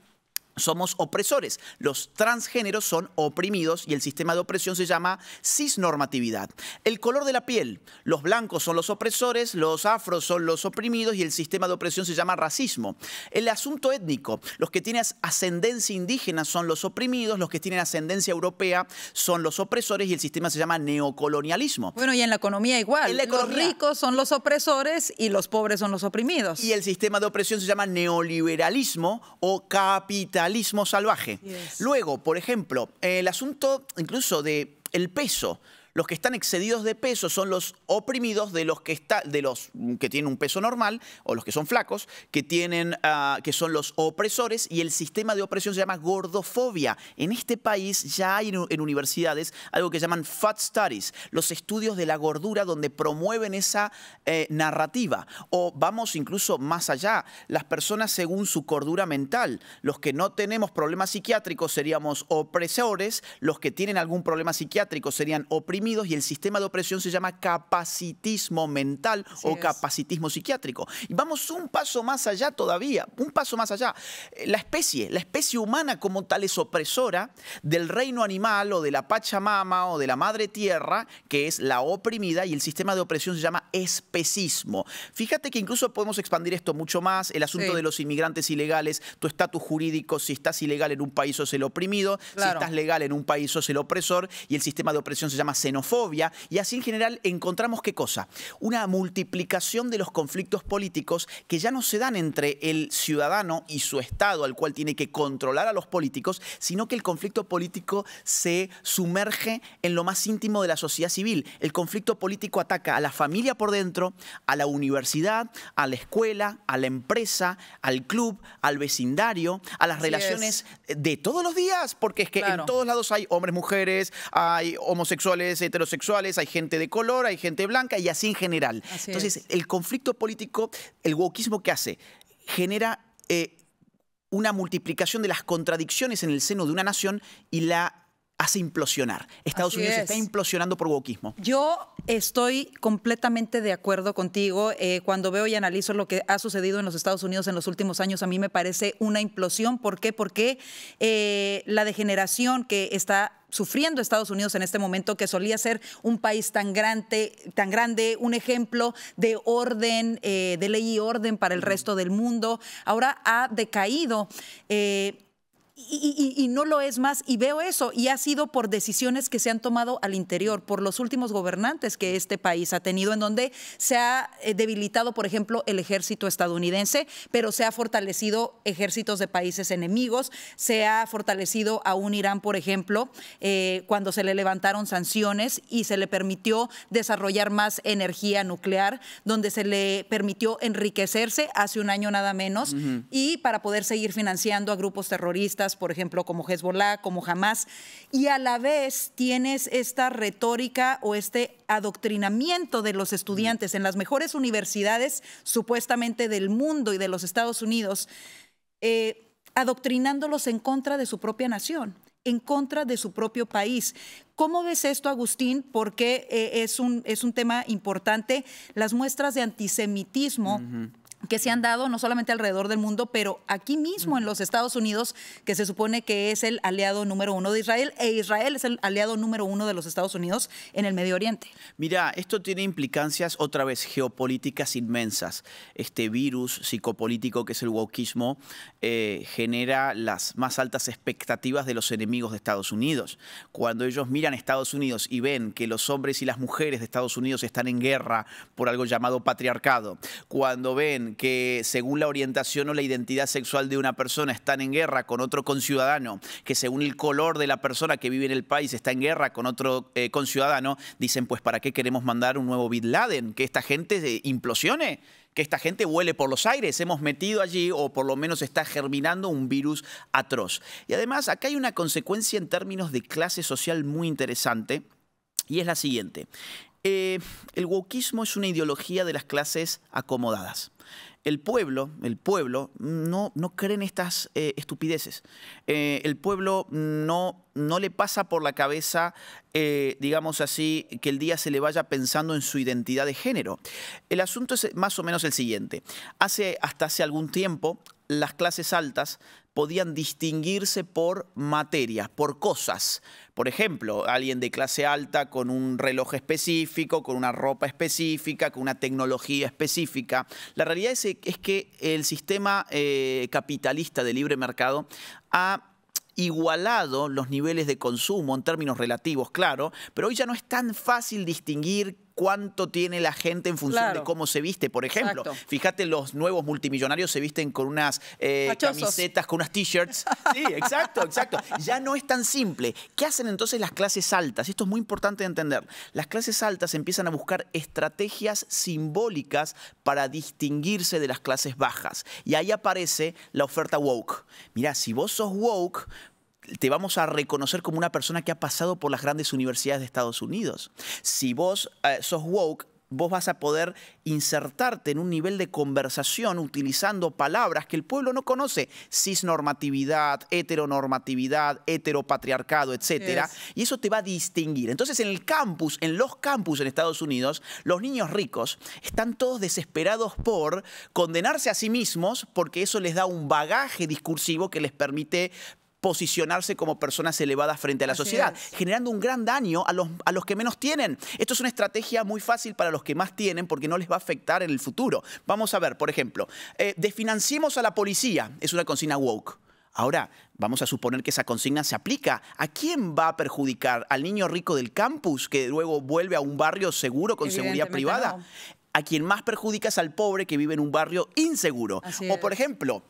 somos opresores, los transgéneros son oprimidos y el sistema de opresión se llama cisnormatividad. El color de la piel, los blancos son los opresores, los afros son los oprimidos y el sistema de opresión se llama racismo. El asunto étnico, los que tienen ascendencia indígena son los oprimidos, los que tienen ascendencia europea son los opresores y el sistema se llama neocolonialismo. Bueno, y en la economía igual, en la economía, los ricos son los opresores y los pobres son los oprimidos. Y el sistema de opresión se llama neoliberalismo o capitalismo. Capitalismo salvaje. Yes. Luego, por ejemplo, el asunto incluso de el peso. Los que están excedidos de peso son los oprimidos de los que, está, de los que tienen un peso normal o los que son flacos, que, tienen, uh, que son los opresores y el sistema de opresión se llama gordofobia. En este país ya hay en, en universidades algo que llaman fat studies, los estudios de la gordura donde promueven esa eh, narrativa. O vamos incluso más allá, las personas según su cordura mental. Los que no tenemos problemas psiquiátricos seríamos opresores, los que tienen algún problema psiquiátrico serían oprimidos y el sistema de opresión se llama capacitismo mental Así o es. capacitismo psiquiátrico. Y vamos un paso más allá todavía, un paso más allá. La especie, la especie humana como tal es opresora del reino animal o de la Pachamama o de la Madre Tierra, que es la oprimida y el sistema de opresión se llama especismo. Fíjate que incluso podemos expandir esto mucho más, el asunto sí. de los inmigrantes ilegales, tu estatus jurídico, si estás ilegal en un país sos el oprimido, claro. si estás legal en un país sos el opresor y el sistema de opresión se llama xenofobia xenofobia, y así en general encontramos ¿qué cosa? Una multiplicación de los conflictos políticos que ya no se dan entre el ciudadano y su Estado, al cual tiene que controlar a los políticos, sino que el conflicto político se sumerge en lo más íntimo de la sociedad civil. El conflicto político ataca a la familia por dentro, a la universidad, a la escuela, a la empresa, al club, al vecindario, a las relaciones de todos los días, porque es que en todos lados hay hombres, mujeres, hay homosexuales, heterosexuales, hay gente de color, hay gente blanca y así en general. Entonces, el conflicto político, el wokeismo, ¿qué hace? Genera eh, una multiplicación de las contradicciones en el seno de una nación y la hace implosionar. Estados Unidos está implosionando por wokeismo. Yo estoy completamente de acuerdo contigo. Eh, cuando veo y analizo lo que ha sucedido en los Estados Unidos en los últimos años, a mí me parece una implosión. ¿Por qué? Porque eh, la degeneración que está sufriendo Estados Unidos en este momento, que solía ser un país tan grande, tan grande, un ejemplo de orden, eh, de ley y orden para el resto del mundo, ahora ha decaído. Eh, Y, y, y no lo es más, y veo eso, y ha sido por decisiones que se han tomado al interior, por los últimos gobernantes que este país ha tenido, en donde se ha debilitado, por ejemplo, el ejército estadounidense, pero se ha fortalecido ejércitos de países enemigos, se ha fortalecido a un Irán, por ejemplo, eh, cuando se le levantaron sanciones y se le permitió desarrollar más energía nuclear, donde se le permitió enriquecerse hace un año nada menos, uh-huh. y para poder seguir financiando a grupos terroristas, por ejemplo, como Hezbollah, como Hamas, y a la vez tienes esta retórica o este adoctrinamiento de los estudiantes en las mejores universidades supuestamente del mundo y de los Estados Unidos, eh, adoctrinándolos en contra de su propia nación, en contra de su propio país. ¿Cómo ves esto, Agustín? Porque eh, es, un, es un tema importante, las muestras de antisemitismo. Uh-huh. que se han dado no solamente alrededor del mundo, pero aquí mismo en los Estados Unidos, que se supone que es el aliado número uno de Israel, e Israel es el aliado número uno de los Estados Unidos en el Medio Oriente. Mira, esto tiene implicancias, otra vez, geopolíticas inmensas. Este virus psicopolítico que es el wokeismo eh, genera las más altas expectativas de los enemigos de Estados Unidos. Cuando ellos miran a Estados Unidos y ven que los hombres y las mujeres de Estados Unidos están en guerra por algo llamado patriarcado, cuando ven que según la orientación o la identidad sexual de una persona están en guerra con otro conciudadano, que según el color de la persona que vive en el país está en guerra con otro eh, conciudadano, dicen, pues, ¿para qué queremos mandar un nuevo Bin Laden? ¿Que esta gente implosione? Que esta gente huele por los aires, hemos metido allí, o por lo menos está germinando un virus atroz. Y además acá hay una consecuencia en términos de clase social muy interesante, y es la siguiente. Eh, el wokeismo es una ideología de las clases acomodadas. El pueblo, el pueblo no, no cree en estas eh, estupideces. Eh, el pueblo no, no le pasa por la cabeza, eh, digamos así, que el día se le vaya pensando en su identidad de género. El asunto es más o menos el siguiente. Hace, hasta hace algún tiempo, las clases altas podían distinguirse por materias, por cosas. Por ejemplo, alguien de clase alta con un reloj específico, con una ropa específica, con una tecnología específica. La realidad es, es que el sistema eh, capitalista de libre mercado ha igualado los niveles de consumo en términos relativos, claro, pero hoy ya no es tan fácil distinguir cuánto tiene la gente en función claro. de cómo se viste, por ejemplo. Exacto. Fíjate, los nuevos multimillonarios se visten con unas eh, camisetas, con unas t-shirts. Sí, exacto, exacto. Ya no es tan simple. ¿Qué hacen entonces las clases altas? Esto es muy importante de entender. Las clases altas empiezan a buscar estrategias simbólicas para distinguirse de las clases bajas. Y ahí aparece la oferta woke. Mirá, si vos sos woke, te vamos a reconocer como una persona que ha pasado por las grandes universidades de Estados Unidos. Si vos eh, sos woke, vos vas a poder insertarte en un nivel de conversación utilizando palabras que el pueblo no conoce. Cisnormatividad, heteronormatividad, heteropatriarcado, etcétera. Yes. Y eso te va a distinguir. Entonces, en el campus, en los campus en Estados Unidos, los niños ricos están todos desesperados por condenarse a sí mismos porque eso les da un bagaje discursivo que les permite posicionarse como personas elevadas frente a la sociedad, generando un gran daño a los, a los que menos tienen. Esto es una estrategia muy fácil para los que más tienen porque no les va a afectar en el futuro. Vamos a ver, por ejemplo, eh, desfinanciemos a la policía, es una consigna woke. Ahora, vamos a suponer que esa consigna se aplica. ¿A quién va a perjudicar? ¿Al niño rico del campus que luego vuelve a un barrio seguro con seguridad privada? No. A quien más perjudica es al pobre que vive en un barrio inseguro. Así o, por ejemplo...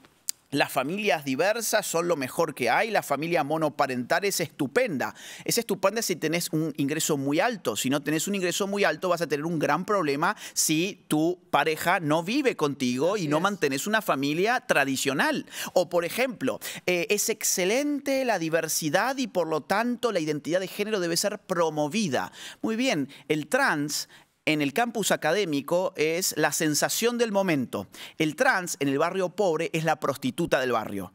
Las familias diversas son lo mejor que hay, la familia monoparental es estupenda. Es estupenda si tenés un ingreso muy alto. Si no tenés un ingreso muy alto vas a tener un gran problema si tu pareja no vive contigo Así y no es. mantenés una familia tradicional. O, por ejemplo, eh, es excelente la diversidad y, por lo tanto, la identidad de género debe ser promovida. Muy bien, el trans... En el campus académico es la sensación del momento. El trans en el barrio pobre es la prostituta del barrio.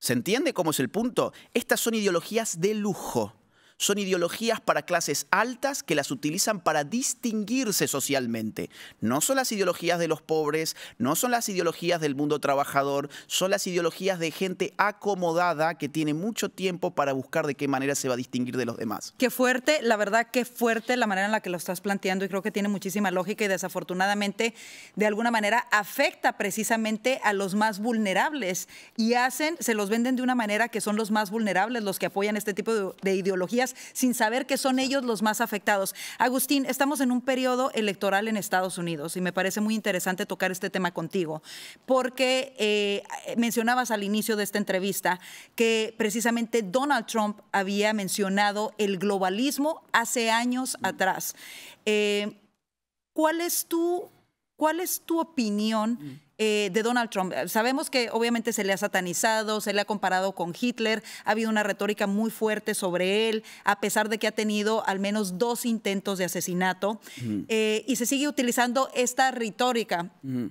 ¿Se entiende cómo es el punto? Estas son ideologías de lujo. Son ideologías para clases altas que las utilizan para distinguirse socialmente. No son las ideologías de los pobres, no son las ideologías del mundo trabajador, son las ideologías de gente acomodada que tiene mucho tiempo para buscar de qué manera se va a distinguir de los demás. Qué fuerte, la verdad, qué fuerte la manera en la que lo estás planteando, y creo que tiene muchísima lógica y desafortunadamente de alguna manera afecta precisamente a los más vulnerables y hacen, se los venden de una manera que son los más vulnerables los que apoyan este tipo de, de ideologías, sin saber que son ellos los más afectados. Agustín, estamos en un periodo electoral en Estados Unidos y me parece muy interesante tocar este tema contigo, porque eh, mencionabas al inicio de esta entrevista que precisamente Donald Trump había mencionado el globalismo hace años atrás. Eh, ¿cuál es tu, cuál es tu opinión de Donald Trump? Sabemos que obviamente se le ha satanizado, se le ha comparado con Hitler, ha habido una retórica muy fuerte sobre él, a pesar de que ha tenido al menos dos intentos de asesinato, mm. eh, y se sigue utilizando esta retórica. Mm.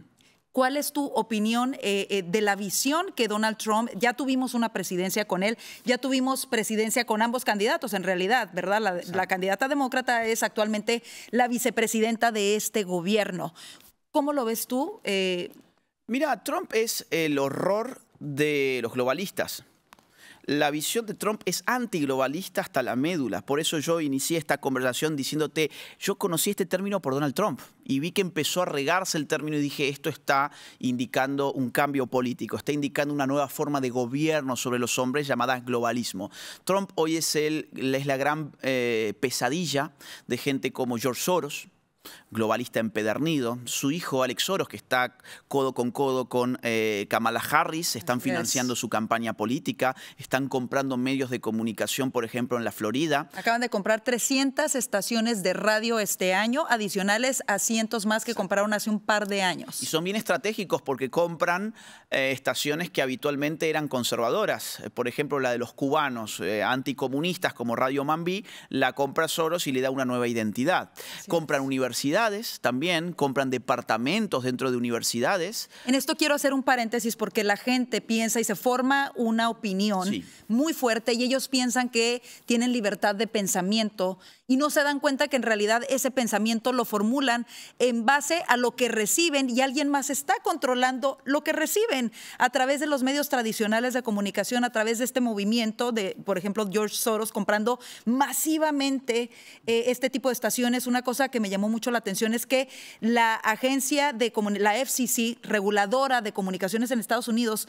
¿Cuál es tu opinión eh, eh, de la visión que Donald Trump, ya tuvimos una presidencia con él, ya tuvimos presidencia con ambos candidatos en realidad, ¿verdad? La, la candidata demócrata es actualmente la vicepresidenta de este gobierno. ¿Cómo lo ves tú? Eh, Mira, Trump es el horror de los globalistas. La visión de Trump es antiglobalista hasta la médula. Por eso yo inicié esta conversación diciéndote, yo conocí este término por Donald Trump y vi que empezó a regarse el término y dije, esto está indicando un cambio político, está indicando una nueva forma de gobierno sobre los hombres llamada globalismo. Trump hoy es, el, es la gran eh, pesadilla de gente como George Soros, globalista empedernido, su hijo Alex Soros, que está codo con codo con eh, Kamala Harris, están financiando su campaña política, están comprando medios de comunicación, por ejemplo, en la Florida. Acaban de comprar trescientas estaciones de radio este año, adicionales a cientos más que compraron hace un par de años. Y son bien estratégicos porque compran eh, estaciones que habitualmente eran conservadoras, por ejemplo, la de los cubanos, eh, anticomunistas como Radio Mambí, la compra Soros y le da una nueva identidad. Así compran universidades. Universidades también, compran departamentos dentro de universidades. En esto quiero hacer un paréntesis porque la gente piensa y se forma una opinión sí. muy fuerte y ellos piensan que tienen libertad de pensamiento y no se dan cuenta que en realidad ese pensamiento lo formulan en base a lo que reciben y alguien más está controlando lo que reciben a través de los medios tradicionales de comunicación, a través de este movimiento de, por ejemplo, George Soros comprando masivamente eh, este tipo de estaciones. Una cosa que me llamó mucho la atención es que la agencia de la F C C, reguladora de comunicaciones en Estados Unidos,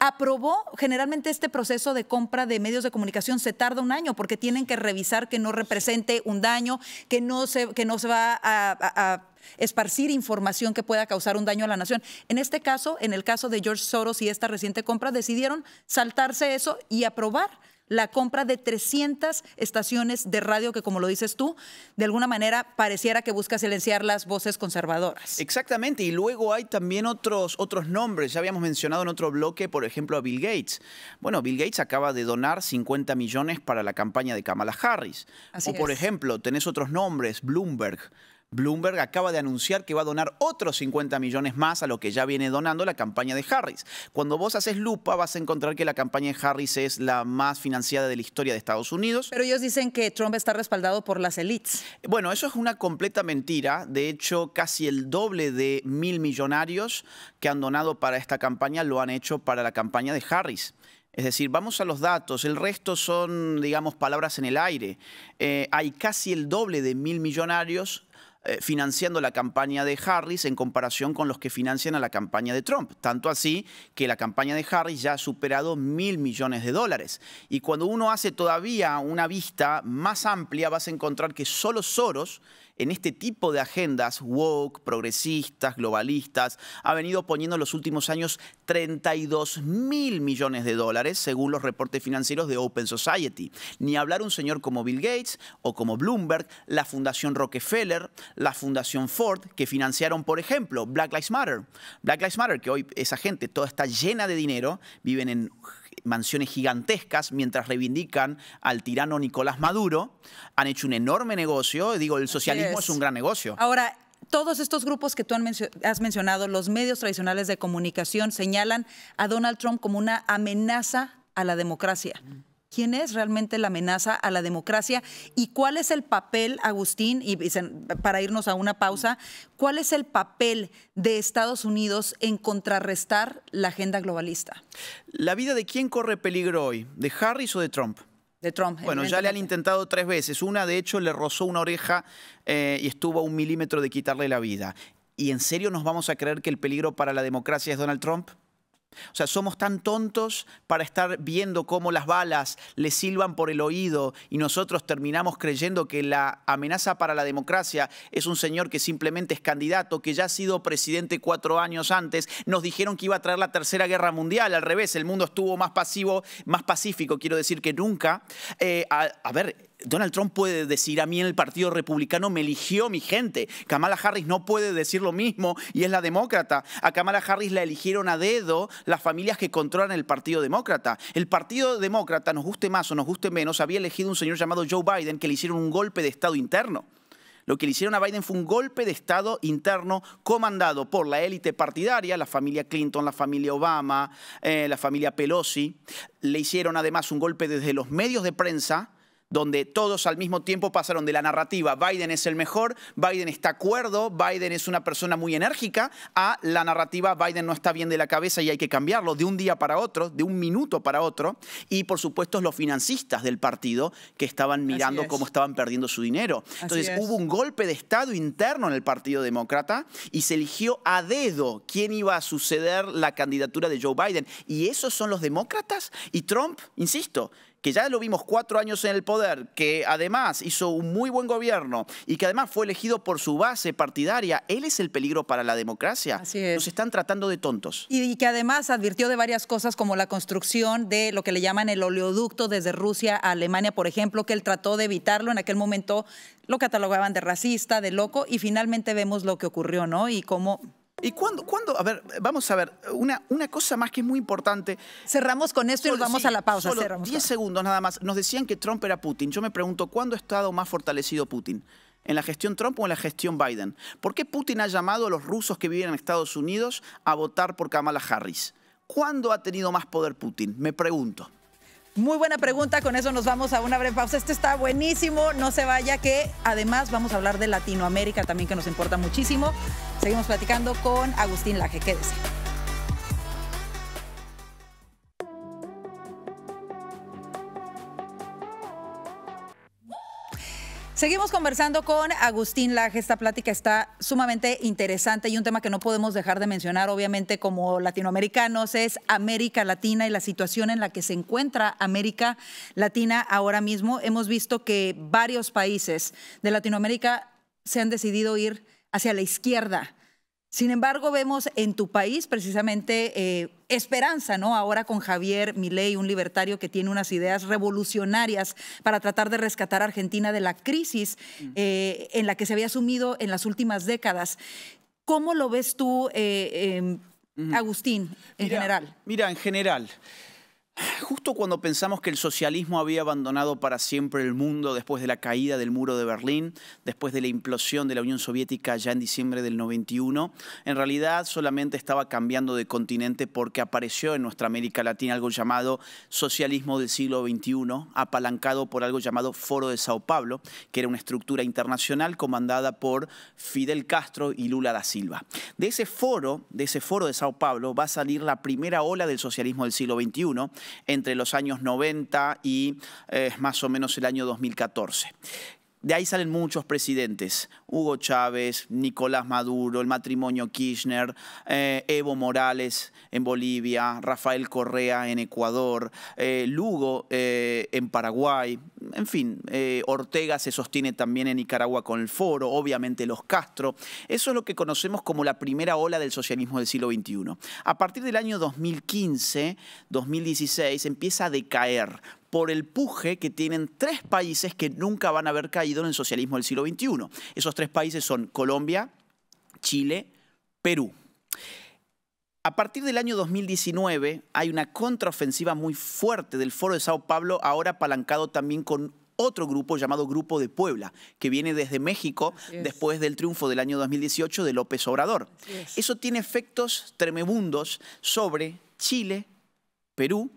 aprobó generalmente este proceso de compra de medios de comunicación. Se tarda un año porque tienen que revisar que no represente un daño, que no se, que no se va a, a, a esparcir información que pueda causar un daño a la nación. En este caso, en el caso de George Soros y esta reciente compra, decidieron saltarse eso y aprobar la compra de trescientas estaciones de radio que, como lo dices tú, de alguna manera pareciera que busca silenciar las voces conservadoras. Exactamente, y luego hay también otros, otros nombres. Ya habíamos mencionado en otro bloque, por ejemplo, a Bill Gates. Bueno, Bill Gates acaba de donar cincuenta millones para la campaña de Kamala Harris. Así o, por es. ejemplo, tenés otros nombres, Bloomberg. Bloomberg acaba de anunciar que va a donar otros cincuenta millones más a lo que ya viene donando la campaña de Harris. Cuando vos haces lupa vas a encontrar que la campaña de Harris es la más financiada de la historia de Estados Unidos. Pero ellos dicen que Trump está respaldado por las élites. Bueno, eso es una completa mentira. De hecho, casi el doble de mil millonarios que han donado para esta campaña lo han hecho para la campaña de Harris. Es decir, vamos a los datos, el resto son, digamos, palabras en el aire. Eh, hay casi el doble de mil millonarios eh, financiando la campaña de Harris en comparación con los que financian a la campaña de Trump. Tanto así que la campaña de Harris ya ha superado mil millones de dólares. Y cuando uno hace todavía una vista más amplia, vas a encontrar que solo Soros, en este tipo de agendas woke, progresistas, globalistas, ha venido poniendo en los últimos años treinta y dos mil millones de dólares, según los reportes financieros de Open Society. Ni hablar un señor como Bill Gates o como Bloomberg, la Fundación Rockefeller, la Fundación Ford, que financiaron, por ejemplo, Black Lives Matter. Black Lives Matter, que hoy esa gente toda está llena de dinero, viven en mansiones gigantescas mientras reivindican al tirano Nicolás Maduro, han hecho un enorme negocio. Digo, el socialismo es. es un gran negocio. Ahora, todos estos grupos que tú has mencionado, los medios tradicionales de comunicación señalan a Donald Trump como una amenaza a la democracia. ¿Quién es realmente la amenaza a la democracia? ¿Y cuál es el papel, Agustín, y para irnos a una pausa, cuál es el papel de Estados Unidos en contrarrestar la agenda globalista? ¿La vida de quién corre peligro hoy? ¿De Harris o de Trump? De Trump. Bueno, ya le han intentado tres veces. Una, de hecho, le rozó una oreja eh, y estuvo a un milímetro de quitarle la vida. ¿Y en serio nos vamos a creer que el peligro para la democracia es Donald Trump? O sea, somos tan tontos para estar viendo cómo las balas le silban por el oído y nosotros terminamos creyendo que la amenaza para la democracia es un señor que simplemente es candidato, que ya ha sido presidente cuatro años antes. Nos dijeron que iba a traer la Tercera Guerra Mundial. Al revés, el mundo estuvo más pasivo, más pacífico, quiero decir, que nunca. Eh, a, a ver... Donald Trump puede decir, a mí en el Partido Republicano me eligió mi gente. Kamala Harris no puede decir lo mismo y es la demócrata. A Kamala Harris la eligieron a dedo las familias que controlan el Partido Demócrata. El Partido Demócrata, nos guste más o nos guste menos, había elegido un señor llamado Joe Biden que le hicieron un golpe de Estado interno. Lo que le hicieron a Biden fue un golpe de Estado interno comandado por la élite partidaria, la familia Clinton, la familia Obama, eh, la familia Pelosi. Le hicieron además un golpe desde los medios de prensa, donde todos al mismo tiempo pasaron de la narrativa Biden es el mejor, Biden está acuerdo, Biden es una persona muy enérgica, a la narrativa Biden no está bien de la cabeza y hay que cambiarlo de un día para otro, de un minuto para otro. Y por supuesto los financistas del partido que estaban mirando es. cómo estaban perdiendo su dinero. Entonces hubo un golpe de Estado interno en el Partido Demócrata y se eligió a dedo quién iba a suceder la candidatura de Joe Biden. Y esos son los demócratas y Trump, insisto, que ya lo vimos cuatro años en el poder, que además hizo un muy buen gobierno y que además fue elegido por su base partidaria, él es el peligro para la democracia. Así es. Nos están tratando de tontos. Y, y que además advirtió de varias cosas como la construcción de lo que le llaman el oleoducto desde Rusia a Alemania, por ejemplo, que él trató de evitarlo. En aquel momento lo catalogaban de racista, de loco, y finalmente vemos lo que ocurrió, ¿no? Y cómo... ¿Y cuándo, cuándo? A ver, vamos a ver, una, una cosa más que es muy importante. Cerramos con esto solo, y nos vamos sí, a la pausa. Solo diez segundos nada más. Nos decían que Trump era Putin. Yo me pregunto, ¿cuándo ha estado más fortalecido Putin? ¿En la gestión Trump o en la gestión Biden? ¿Por qué Putin ha llamado a los rusos que viven en Estados Unidos a votar por Kamala Harris? ¿Cuándo ha tenido más poder Putin? Me pregunto. Muy buena pregunta, con eso nos vamos a una breve pausa. Este está buenísimo, no se vaya, que además vamos a hablar de Latinoamérica también, que nos importa muchísimo. Seguimos platicando con Agustín Laje, quédese. Seguimos conversando con Agustín Laje. Esta plática está sumamente interesante y un tema que no podemos dejar de mencionar, obviamente, como latinoamericanos, es América Latina y la situación en la que se encuentra América Latina ahora mismo. Hemos visto que varios países de Latinoamérica se han decidido ir hacia la izquierda. Sin embargo, vemos en tu país precisamente eh, esperanza, ¿no? Ahora con Javier Milei, un libertario que tiene unas ideas revolucionarias para tratar de rescatar a Argentina de la crisis eh, en la que se había sumido en las últimas décadas. ¿Cómo lo ves tú, eh, eh, Agustín, en mira, general? Mira, en general... Justo cuando pensamos que el socialismo había abandonado para siempre el mundo después de la caída del muro de Berlín, después de la implosión de la Unión Soviética ya en diciembre del noventa y uno, en realidad solamente estaba cambiando de continente porque apareció en nuestra América Latina algo llamado Socialismo del Siglo veintiuno, apalancado por algo llamado Foro de Sao Paulo, que era una estructura internacional comandada por Fidel Castro y Lula da Silva. De ese foro, de ese foro de Sao Paulo, va a salir la primera ola del socialismo del siglo veintiuno, entre los años noventa y eh, más o menos el año dos mil catorce. De ahí salen muchos presidentes, Hugo Chávez, Nicolás Maduro, el matrimonio Kirchner, eh, Evo Morales en Bolivia, Rafael Correa en Ecuador, eh, Lugo eh, en Paraguay, en fin, eh, Ortega se sostiene también en Nicaragua con el Foro, obviamente los Castro. Eso es lo que conocemos como la primera ola del socialismo del siglo veintiuno. A partir del año dos mil quince, dos mil dieciséis empieza a decaer por el puje que tienen tres países que nunca van a haber caído en el socialismo del siglo veintiuno. Esos tres países son Colombia, Chile, Perú. A partir del año dos mil diecinueve hay una contraofensiva muy fuerte del Foro de Sao Paulo, ahora apalancado también con otro grupo llamado Grupo de Puebla, que viene desde México después del triunfo del año dos mil dieciocho de López Obrador. Es. Eso tiene efectos tremebundos sobre Chile, Perú,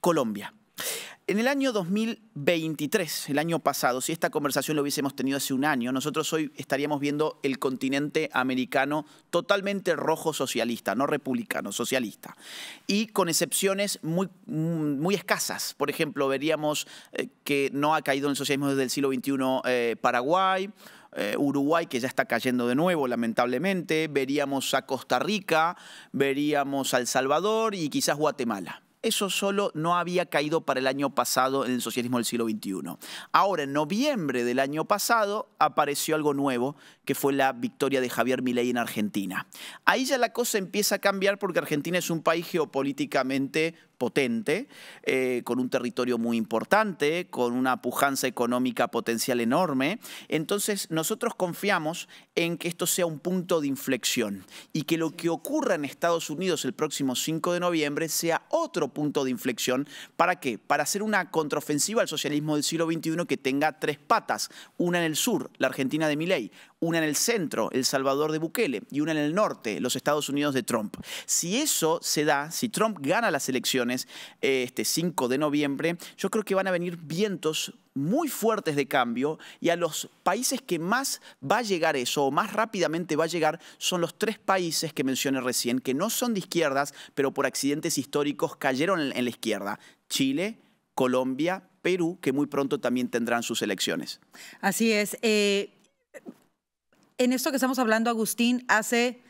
Colombia. En el año dos mil veintitrés, el año pasado, si esta conversación lo hubiésemos tenido hace un año, nosotros hoy estaríamos viendo el continente americano totalmente rojo socialista, no republicano, socialista. Y con excepciones muy, muy escasas. Por ejemplo, veríamos eh, que no ha caído en el socialismo desde el siglo veintiuno eh, Paraguay, Eh, Uruguay, que ya está cayendo de nuevo, lamentablemente. Veríamos a Costa Rica, veríamos a El Salvador y quizás Guatemala. Eso solo no había caído para el año pasado en el socialismo del siglo veintiuno. Ahora, en noviembre del año pasado, apareció algo nuevo, que fue la victoria de Javier Milei en Argentina. Ahí ya la cosa empieza a cambiar porque Argentina es un país geopolíticamente potente, eh, con un territorio muy importante, con una pujanza económica potencial enorme. Entonces, nosotros confiamos en que esto sea un punto de inflexión y que lo que ocurra en Estados Unidos el próximo cinco de noviembre sea otro punto de inflexión. ¿Para qué? Para hacer una contraofensiva al socialismo del siglo veintiuno que tenga tres patas. Una en el sur, la Argentina de Milei, una en el centro, El Salvador de Bukele, y una en el norte, los Estados Unidos de Trump. Si eso se da, si Trump gana las elecciones este cinco de noviembre, yo creo que van a venir vientos muy fuertes de cambio, y a los países que más va a llegar eso, o más rápidamente va a llegar, son los tres países que mencioné recién, que no son de izquierdas, pero por accidentes históricos cayeron en la izquierda. Chile, Colombia, Perú, que muy pronto también tendrán sus elecciones. Así es. Eh, en esto que estamos hablando, Agustín, hace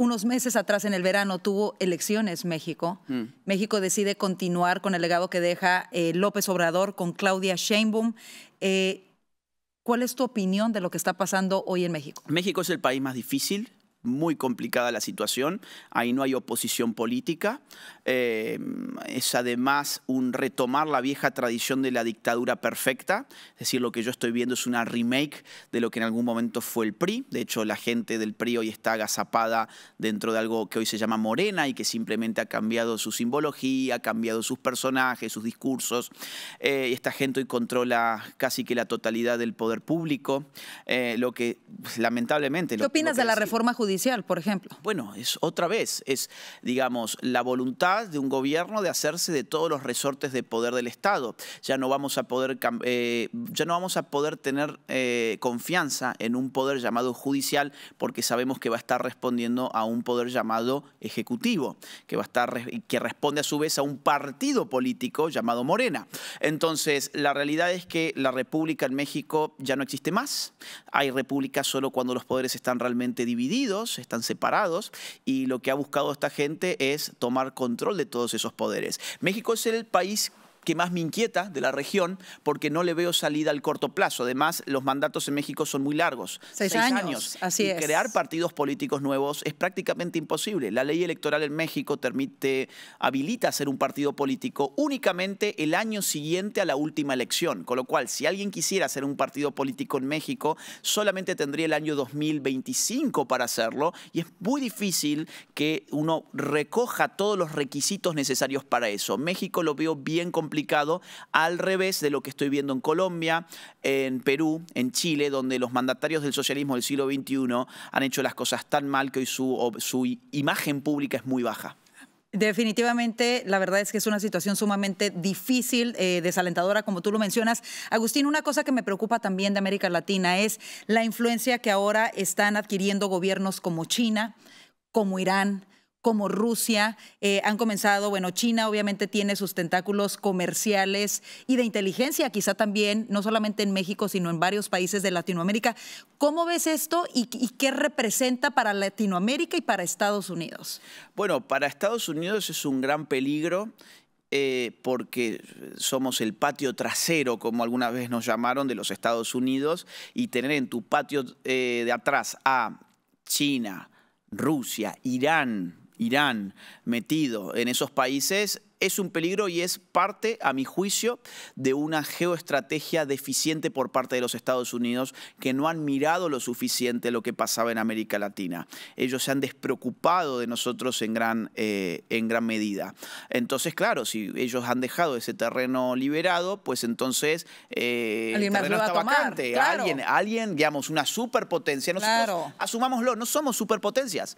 unos meses atrás, en el verano, tuvo elecciones México. Mm. México decide continuar con el legado que deja eh, López Obrador con Claudia Sheinbaum. Eh, ¿Cuál es tu opinión de lo que está pasando hoy en México? México es el país más difícil, muy complicada la situación. Ahí no hay oposición política. Eh, es además un retomar la vieja tradición de la dictadura perfecta. Es decir, lo que yo estoy viendo es una remake de lo que en algún momento fue el P R I. De hecho, la gente del P R I hoy está agazapada dentro de algo que hoy se llama Morena y que simplemente ha cambiado su simbología, ha cambiado sus personajes, sus discursos. Eh, esta gente hoy controla casi que la totalidad del poder público. Eh, lo que, lamentablemente... ¿Qué lo, opinas lo que de la decía? Reforma judicial? Judicial, por ejemplo. Bueno, es otra vez, es, digamos, la voluntad de un gobierno de hacerse de todos los resortes de poder del Estado. Ya no vamos a poder, eh, ya no vamos a poder tener eh, confianza en un poder llamado judicial, porque sabemos que va a estar respondiendo a un poder llamado ejecutivo, que va a estar, que responde a su vez a un partido político llamado Morena. Entonces, la realidad es que la república en México ya no existe más. Hay república solo cuando los poderes están realmente divididos, están separados, y lo que ha buscado esta gente es tomar control de todos esos poderes. México es el país que más me inquieta de la región porque no le veo salida al corto plazo. Además, los mandatos en México son muy largos. Seis, seis años. años. Así y es. Crear partidos políticos nuevos es prácticamente imposible. La ley electoral en México permite, habilita hacer un partido político únicamente el año siguiente a la última elección. Con lo cual, si alguien quisiera hacer un partido político en México, solamente tendría el año dos mil veinticinco para hacerlo, y es muy difícil que uno recoja todos los requisitos necesarios para eso. México lo veo bien complicado. Al revés de lo que estoy viendo en Colombia, en Perú, en Chile, donde los mandatarios del socialismo del siglo veintiuno han hecho las cosas tan mal que hoy su, su imagen pública es muy baja. Definitivamente, la verdad es que es una situación sumamente difícil, eh, desalentadora, como tú lo mencionas. Agustín, una cosa que me preocupa también de América Latina es la influencia que ahora están adquiriendo gobiernos como China, como Irán, como Rusia, eh, han comenzado, bueno, China obviamente tiene sus tentáculos comerciales y de inteligencia, quizá también, no solamente en México, sino en varios países de Latinoamérica. ¿Cómo ves esto y, y qué representa para Latinoamérica y para Estados Unidos? Bueno, para Estados Unidos es un gran peligro. Eh, porque somos el patio trasero, como alguna vez nos llamaron, de los Estados Unidos, y tener en tu patio eh, de atrás a China, Rusia, Irán, Irán metido en esos países es un peligro y es parte, a mi juicio, de una geoestrategia deficiente por parte de los Estados Unidos, que no han mirado lo suficiente lo que pasaba en América Latina. Ellos se han despreocupado de nosotros en gran, eh, en gran medida. Entonces, claro, si ellos han dejado ese terreno liberado, pues entonces eh, el terreno está vacante. Claro. Alguien, alguien, digamos, una superpotencia. Nosotros, claro, asumámoslo, no somos superpotencias.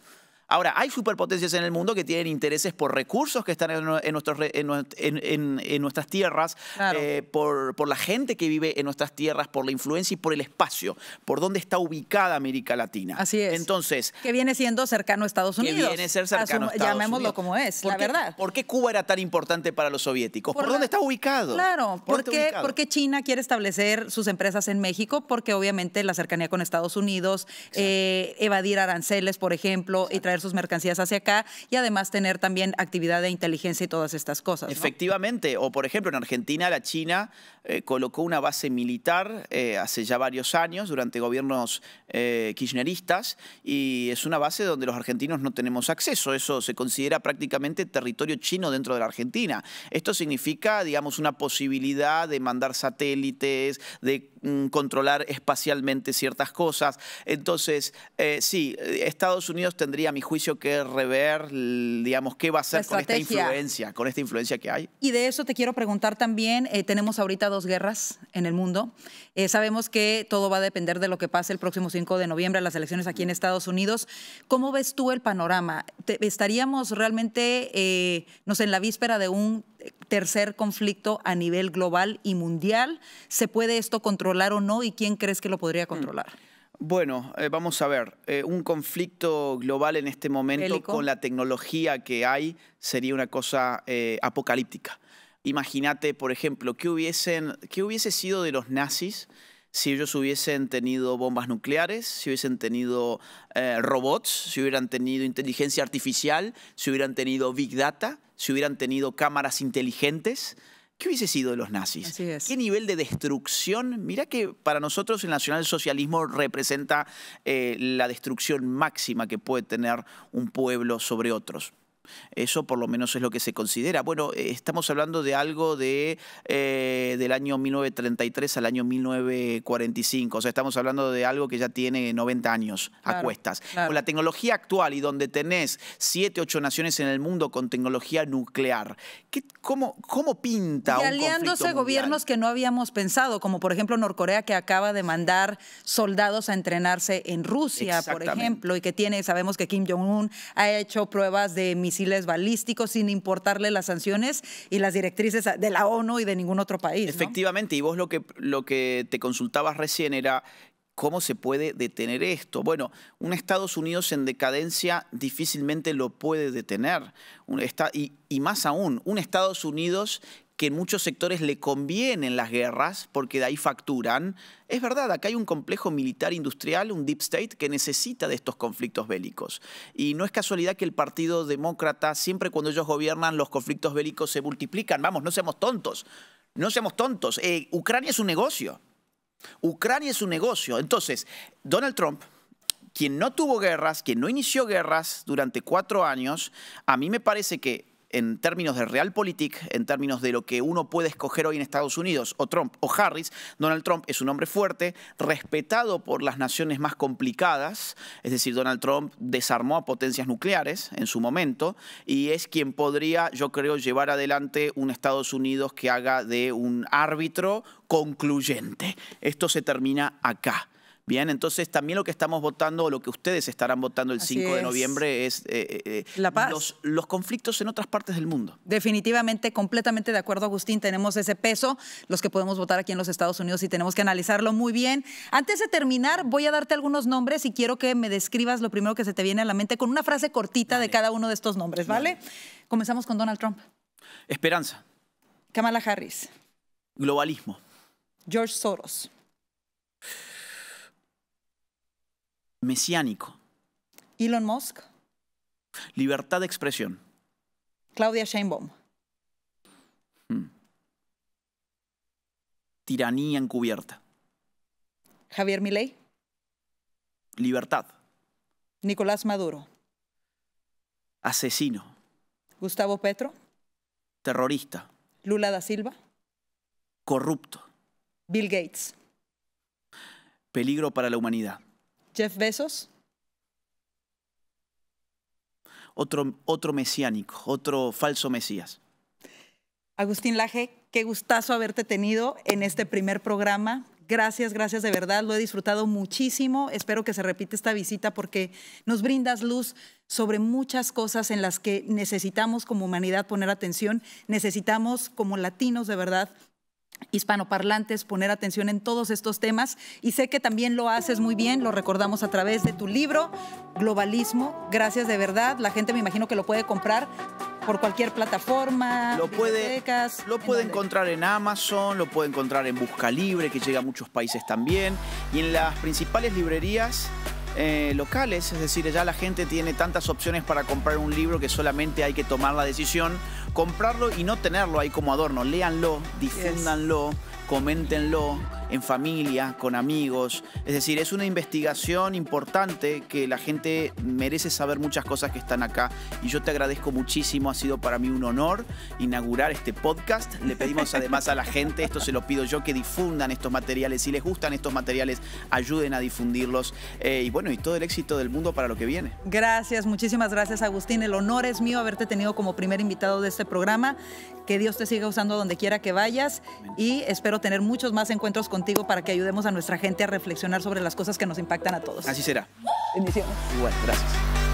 Ahora, hay superpotencias en el mundo que tienen intereses por recursos que están en, en, nuestros, en, en, en nuestras tierras, claro, eh, por, por la gente que vive en nuestras tierras, por la influencia y por el espacio, por dónde está ubicada América Latina. Así es. Entonces, que viene siendo cercano a Estados Unidos. Que viene a ser cercano a, su, a Estados llamémoslo Unidos. Como es, la qué, verdad. ¿Por qué Cuba era tan importante para los soviéticos? ¿Por, ¿Por la... dónde está ubicado? Claro. ¿Por, ¿Por qué, ubicado? Porque China quiere establecer sus empresas en México, porque obviamente la cercanía con Estados Unidos, eh, evadir aranceles, por ejemplo, exacto, y traer sus mercancías hacia acá, y además tener también actividad de inteligencia y todas estas cosas, ¿no? Efectivamente. O, por ejemplo, en Argentina, la China eh, colocó una base militar eh, hace ya varios años durante gobiernos eh, kirchneristas, y es una base donde los argentinos no tenemos acceso. Eso se considera prácticamente territorio chino dentro de la Argentina. Esto significa, digamos, una posibilidad de mandar satélites, de mm, controlar espacialmente ciertas cosas. Entonces, eh, sí, Estados Unidos tendría, a mi juicio, que rever, digamos, qué va a hacer con esta influencia, con esta influencia que hay. Y de eso te quiero preguntar también, eh, tenemos ahorita dos guerras en el mundo, eh, sabemos que todo va a depender de lo que pase el próximo cinco de noviembre, las elecciones aquí en Estados Unidos. ¿Cómo ves tú el panorama? ¿Estaríamos realmente, eh, no sé, en la víspera de un tercer conflicto a nivel global y mundial? ¿Se puede esto controlar o no? ¿Y quién crees que lo podría controlar? Hmm. Bueno, eh, vamos a ver, eh, un conflicto global en este momento bélico, con la tecnología que hay, sería una cosa eh, apocalíptica. Imagínate, por ejemplo, ¿qué, hubiesen, qué hubiese sido de los nazis si ellos hubiesen tenido bombas nucleares, si hubiesen tenido eh, robots, si hubieran tenido inteligencia artificial, si hubieran tenido big data, si hubieran tenido cámaras inteligentes? ¿Qué hubiese sido de los nazis? ¿Qué nivel de destrucción? Mira que para nosotros el nacionalsocialismo representa eh, la destrucción máxima que puede tener un pueblo sobre otros. Eso por lo menos es lo que se considera. Bueno, eh, estamos hablando de algo de, eh, del año mil novecientos treinta y tres al año mil novecientos cuarenta y cinco. O sea, estamos hablando de algo que ya tiene noventa años, claro, a cuestas. Claro. Con la tecnología actual y donde tenés siete, ocho naciones en el mundo con tecnología nuclear, ¿qué, cómo, ¿cómo pinta un conflicto mundial? Y aliándose gobiernos que no habíamos pensado, como por ejemplo Norcorea, que acaba de mandar soldados a entrenarse en Rusia, por ejemplo, y que tiene, sabemos que Kim Jong-un ha hecho pruebas de misiles balísticos sin importarle las sanciones y las directrices de la ONU y de ningún otro país, ¿no? Efectivamente, y vos lo que, lo que te consultabas recién era ¿cómo se puede detener esto? Bueno, un Estados Unidos en decadencia difícilmente lo puede detener, y, y más aún, un Estados Unidos que en muchos sectores le convienen las guerras porque de ahí facturan. Es verdad, acá hay un complejo militar industrial, un deep state, que necesita de estos conflictos bélicos. Y no es casualidad que el Partido Demócrata, siempre cuando ellos gobiernan, los conflictos bélicos se multiplican. Vamos, no seamos tontos, no seamos tontos. Eh, Ucrania es un negocio, Ucrania es un negocio. Entonces, Donald Trump, quien no tuvo guerras, quien no inició guerras durante cuatro años, a mí me parece que, en términos de realpolitik, en términos de lo que uno puede escoger hoy en Estados Unidos, o Trump o Harris, Donald Trump es un hombre fuerte, respetado por las naciones más complicadas, es decir, Donald Trump desarmó a potencias nucleares en su momento, y es quien podría, yo creo, llevar adelante un Estados Unidos que haga de un árbitro concluyente. Esto se termina acá. Bien, entonces también lo que estamos votando, o lo que ustedes estarán votando el cinco de noviembre es eh, eh, la paz. Los, los conflictos en otras partes del mundo. Definitivamente, completamente de acuerdo, Agustín, tenemos ese peso, los que podemos votar aquí en los Estados Unidos, y tenemos que analizarlo muy bien. Antes de terminar, voy a darte algunos nombres y quiero que me describas lo primero que se te viene a la mente con una frase cortita Dale. de cada uno de estos nombres, ¿vale? Dale. Comenzamos con Donald Trump. Esperanza. Kamala Harris. Globalismo. George Soros. Mesiánico. Elon Musk. Libertad de expresión. Claudia Sheinbaum. Hmm. Tiranía encubierta. Javier Milei. Libertad. Nicolás Maduro. Asesino. Gustavo Petro. Terrorista. Lula da Silva. Corrupto. Bill Gates. Peligro para la humanidad. Jeff Bezos. Otro, otro mesiánico, otro falso mesías. Agustín Laje, qué gustazo haberte tenido en este primer programa. Gracias, gracias de verdad, lo he disfrutado muchísimo. Espero que se repita esta visita porque nos brindas luz sobre muchas cosas en las que necesitamos como humanidad poner atención, necesitamos como latinos de verdad, hispanoparlantes, poner atención en todos estos temas, y sé que también lo haces muy bien, lo recordamos a través de tu libro Globalismo. Gracias de verdad, la gente me imagino que lo puede comprar por cualquier plataforma, lo puede, lo puede encontrar en Amazon, lo puede encontrar en Busca Libre, que llega a muchos países también, y en las principales librerías Eh, locales, es decir, ya la gente tiene tantas opciones para comprar un libro que solamente hay que tomar la decisión, comprarlo y no tenerlo ahí como adorno. Léanlo, difúndanlo, coméntenlo en familia, con amigos. Es decir, es una investigación importante que la gente merece saber muchas cosas que están acá. Y yo te agradezco muchísimo, ha sido para mí un honor inaugurar este podcast. Le pedimos además a la gente, esto se lo pido yo, que difundan estos materiales. Si les gustan estos materiales, ayuden a difundirlos. Eh, y bueno, y todo el éxito del mundo para lo que viene. Gracias, muchísimas gracias, Agustín. El honor es mío haberte tenido como primer invitado de este programa. Que Dios te siga usando donde quiera que vayas. Amén. Y espero tener muchos más encuentros con contigo para que ayudemos a nuestra gente a reflexionar sobre las cosas que nos impactan a todos. Así será. Bendiciones. Igual, gracias.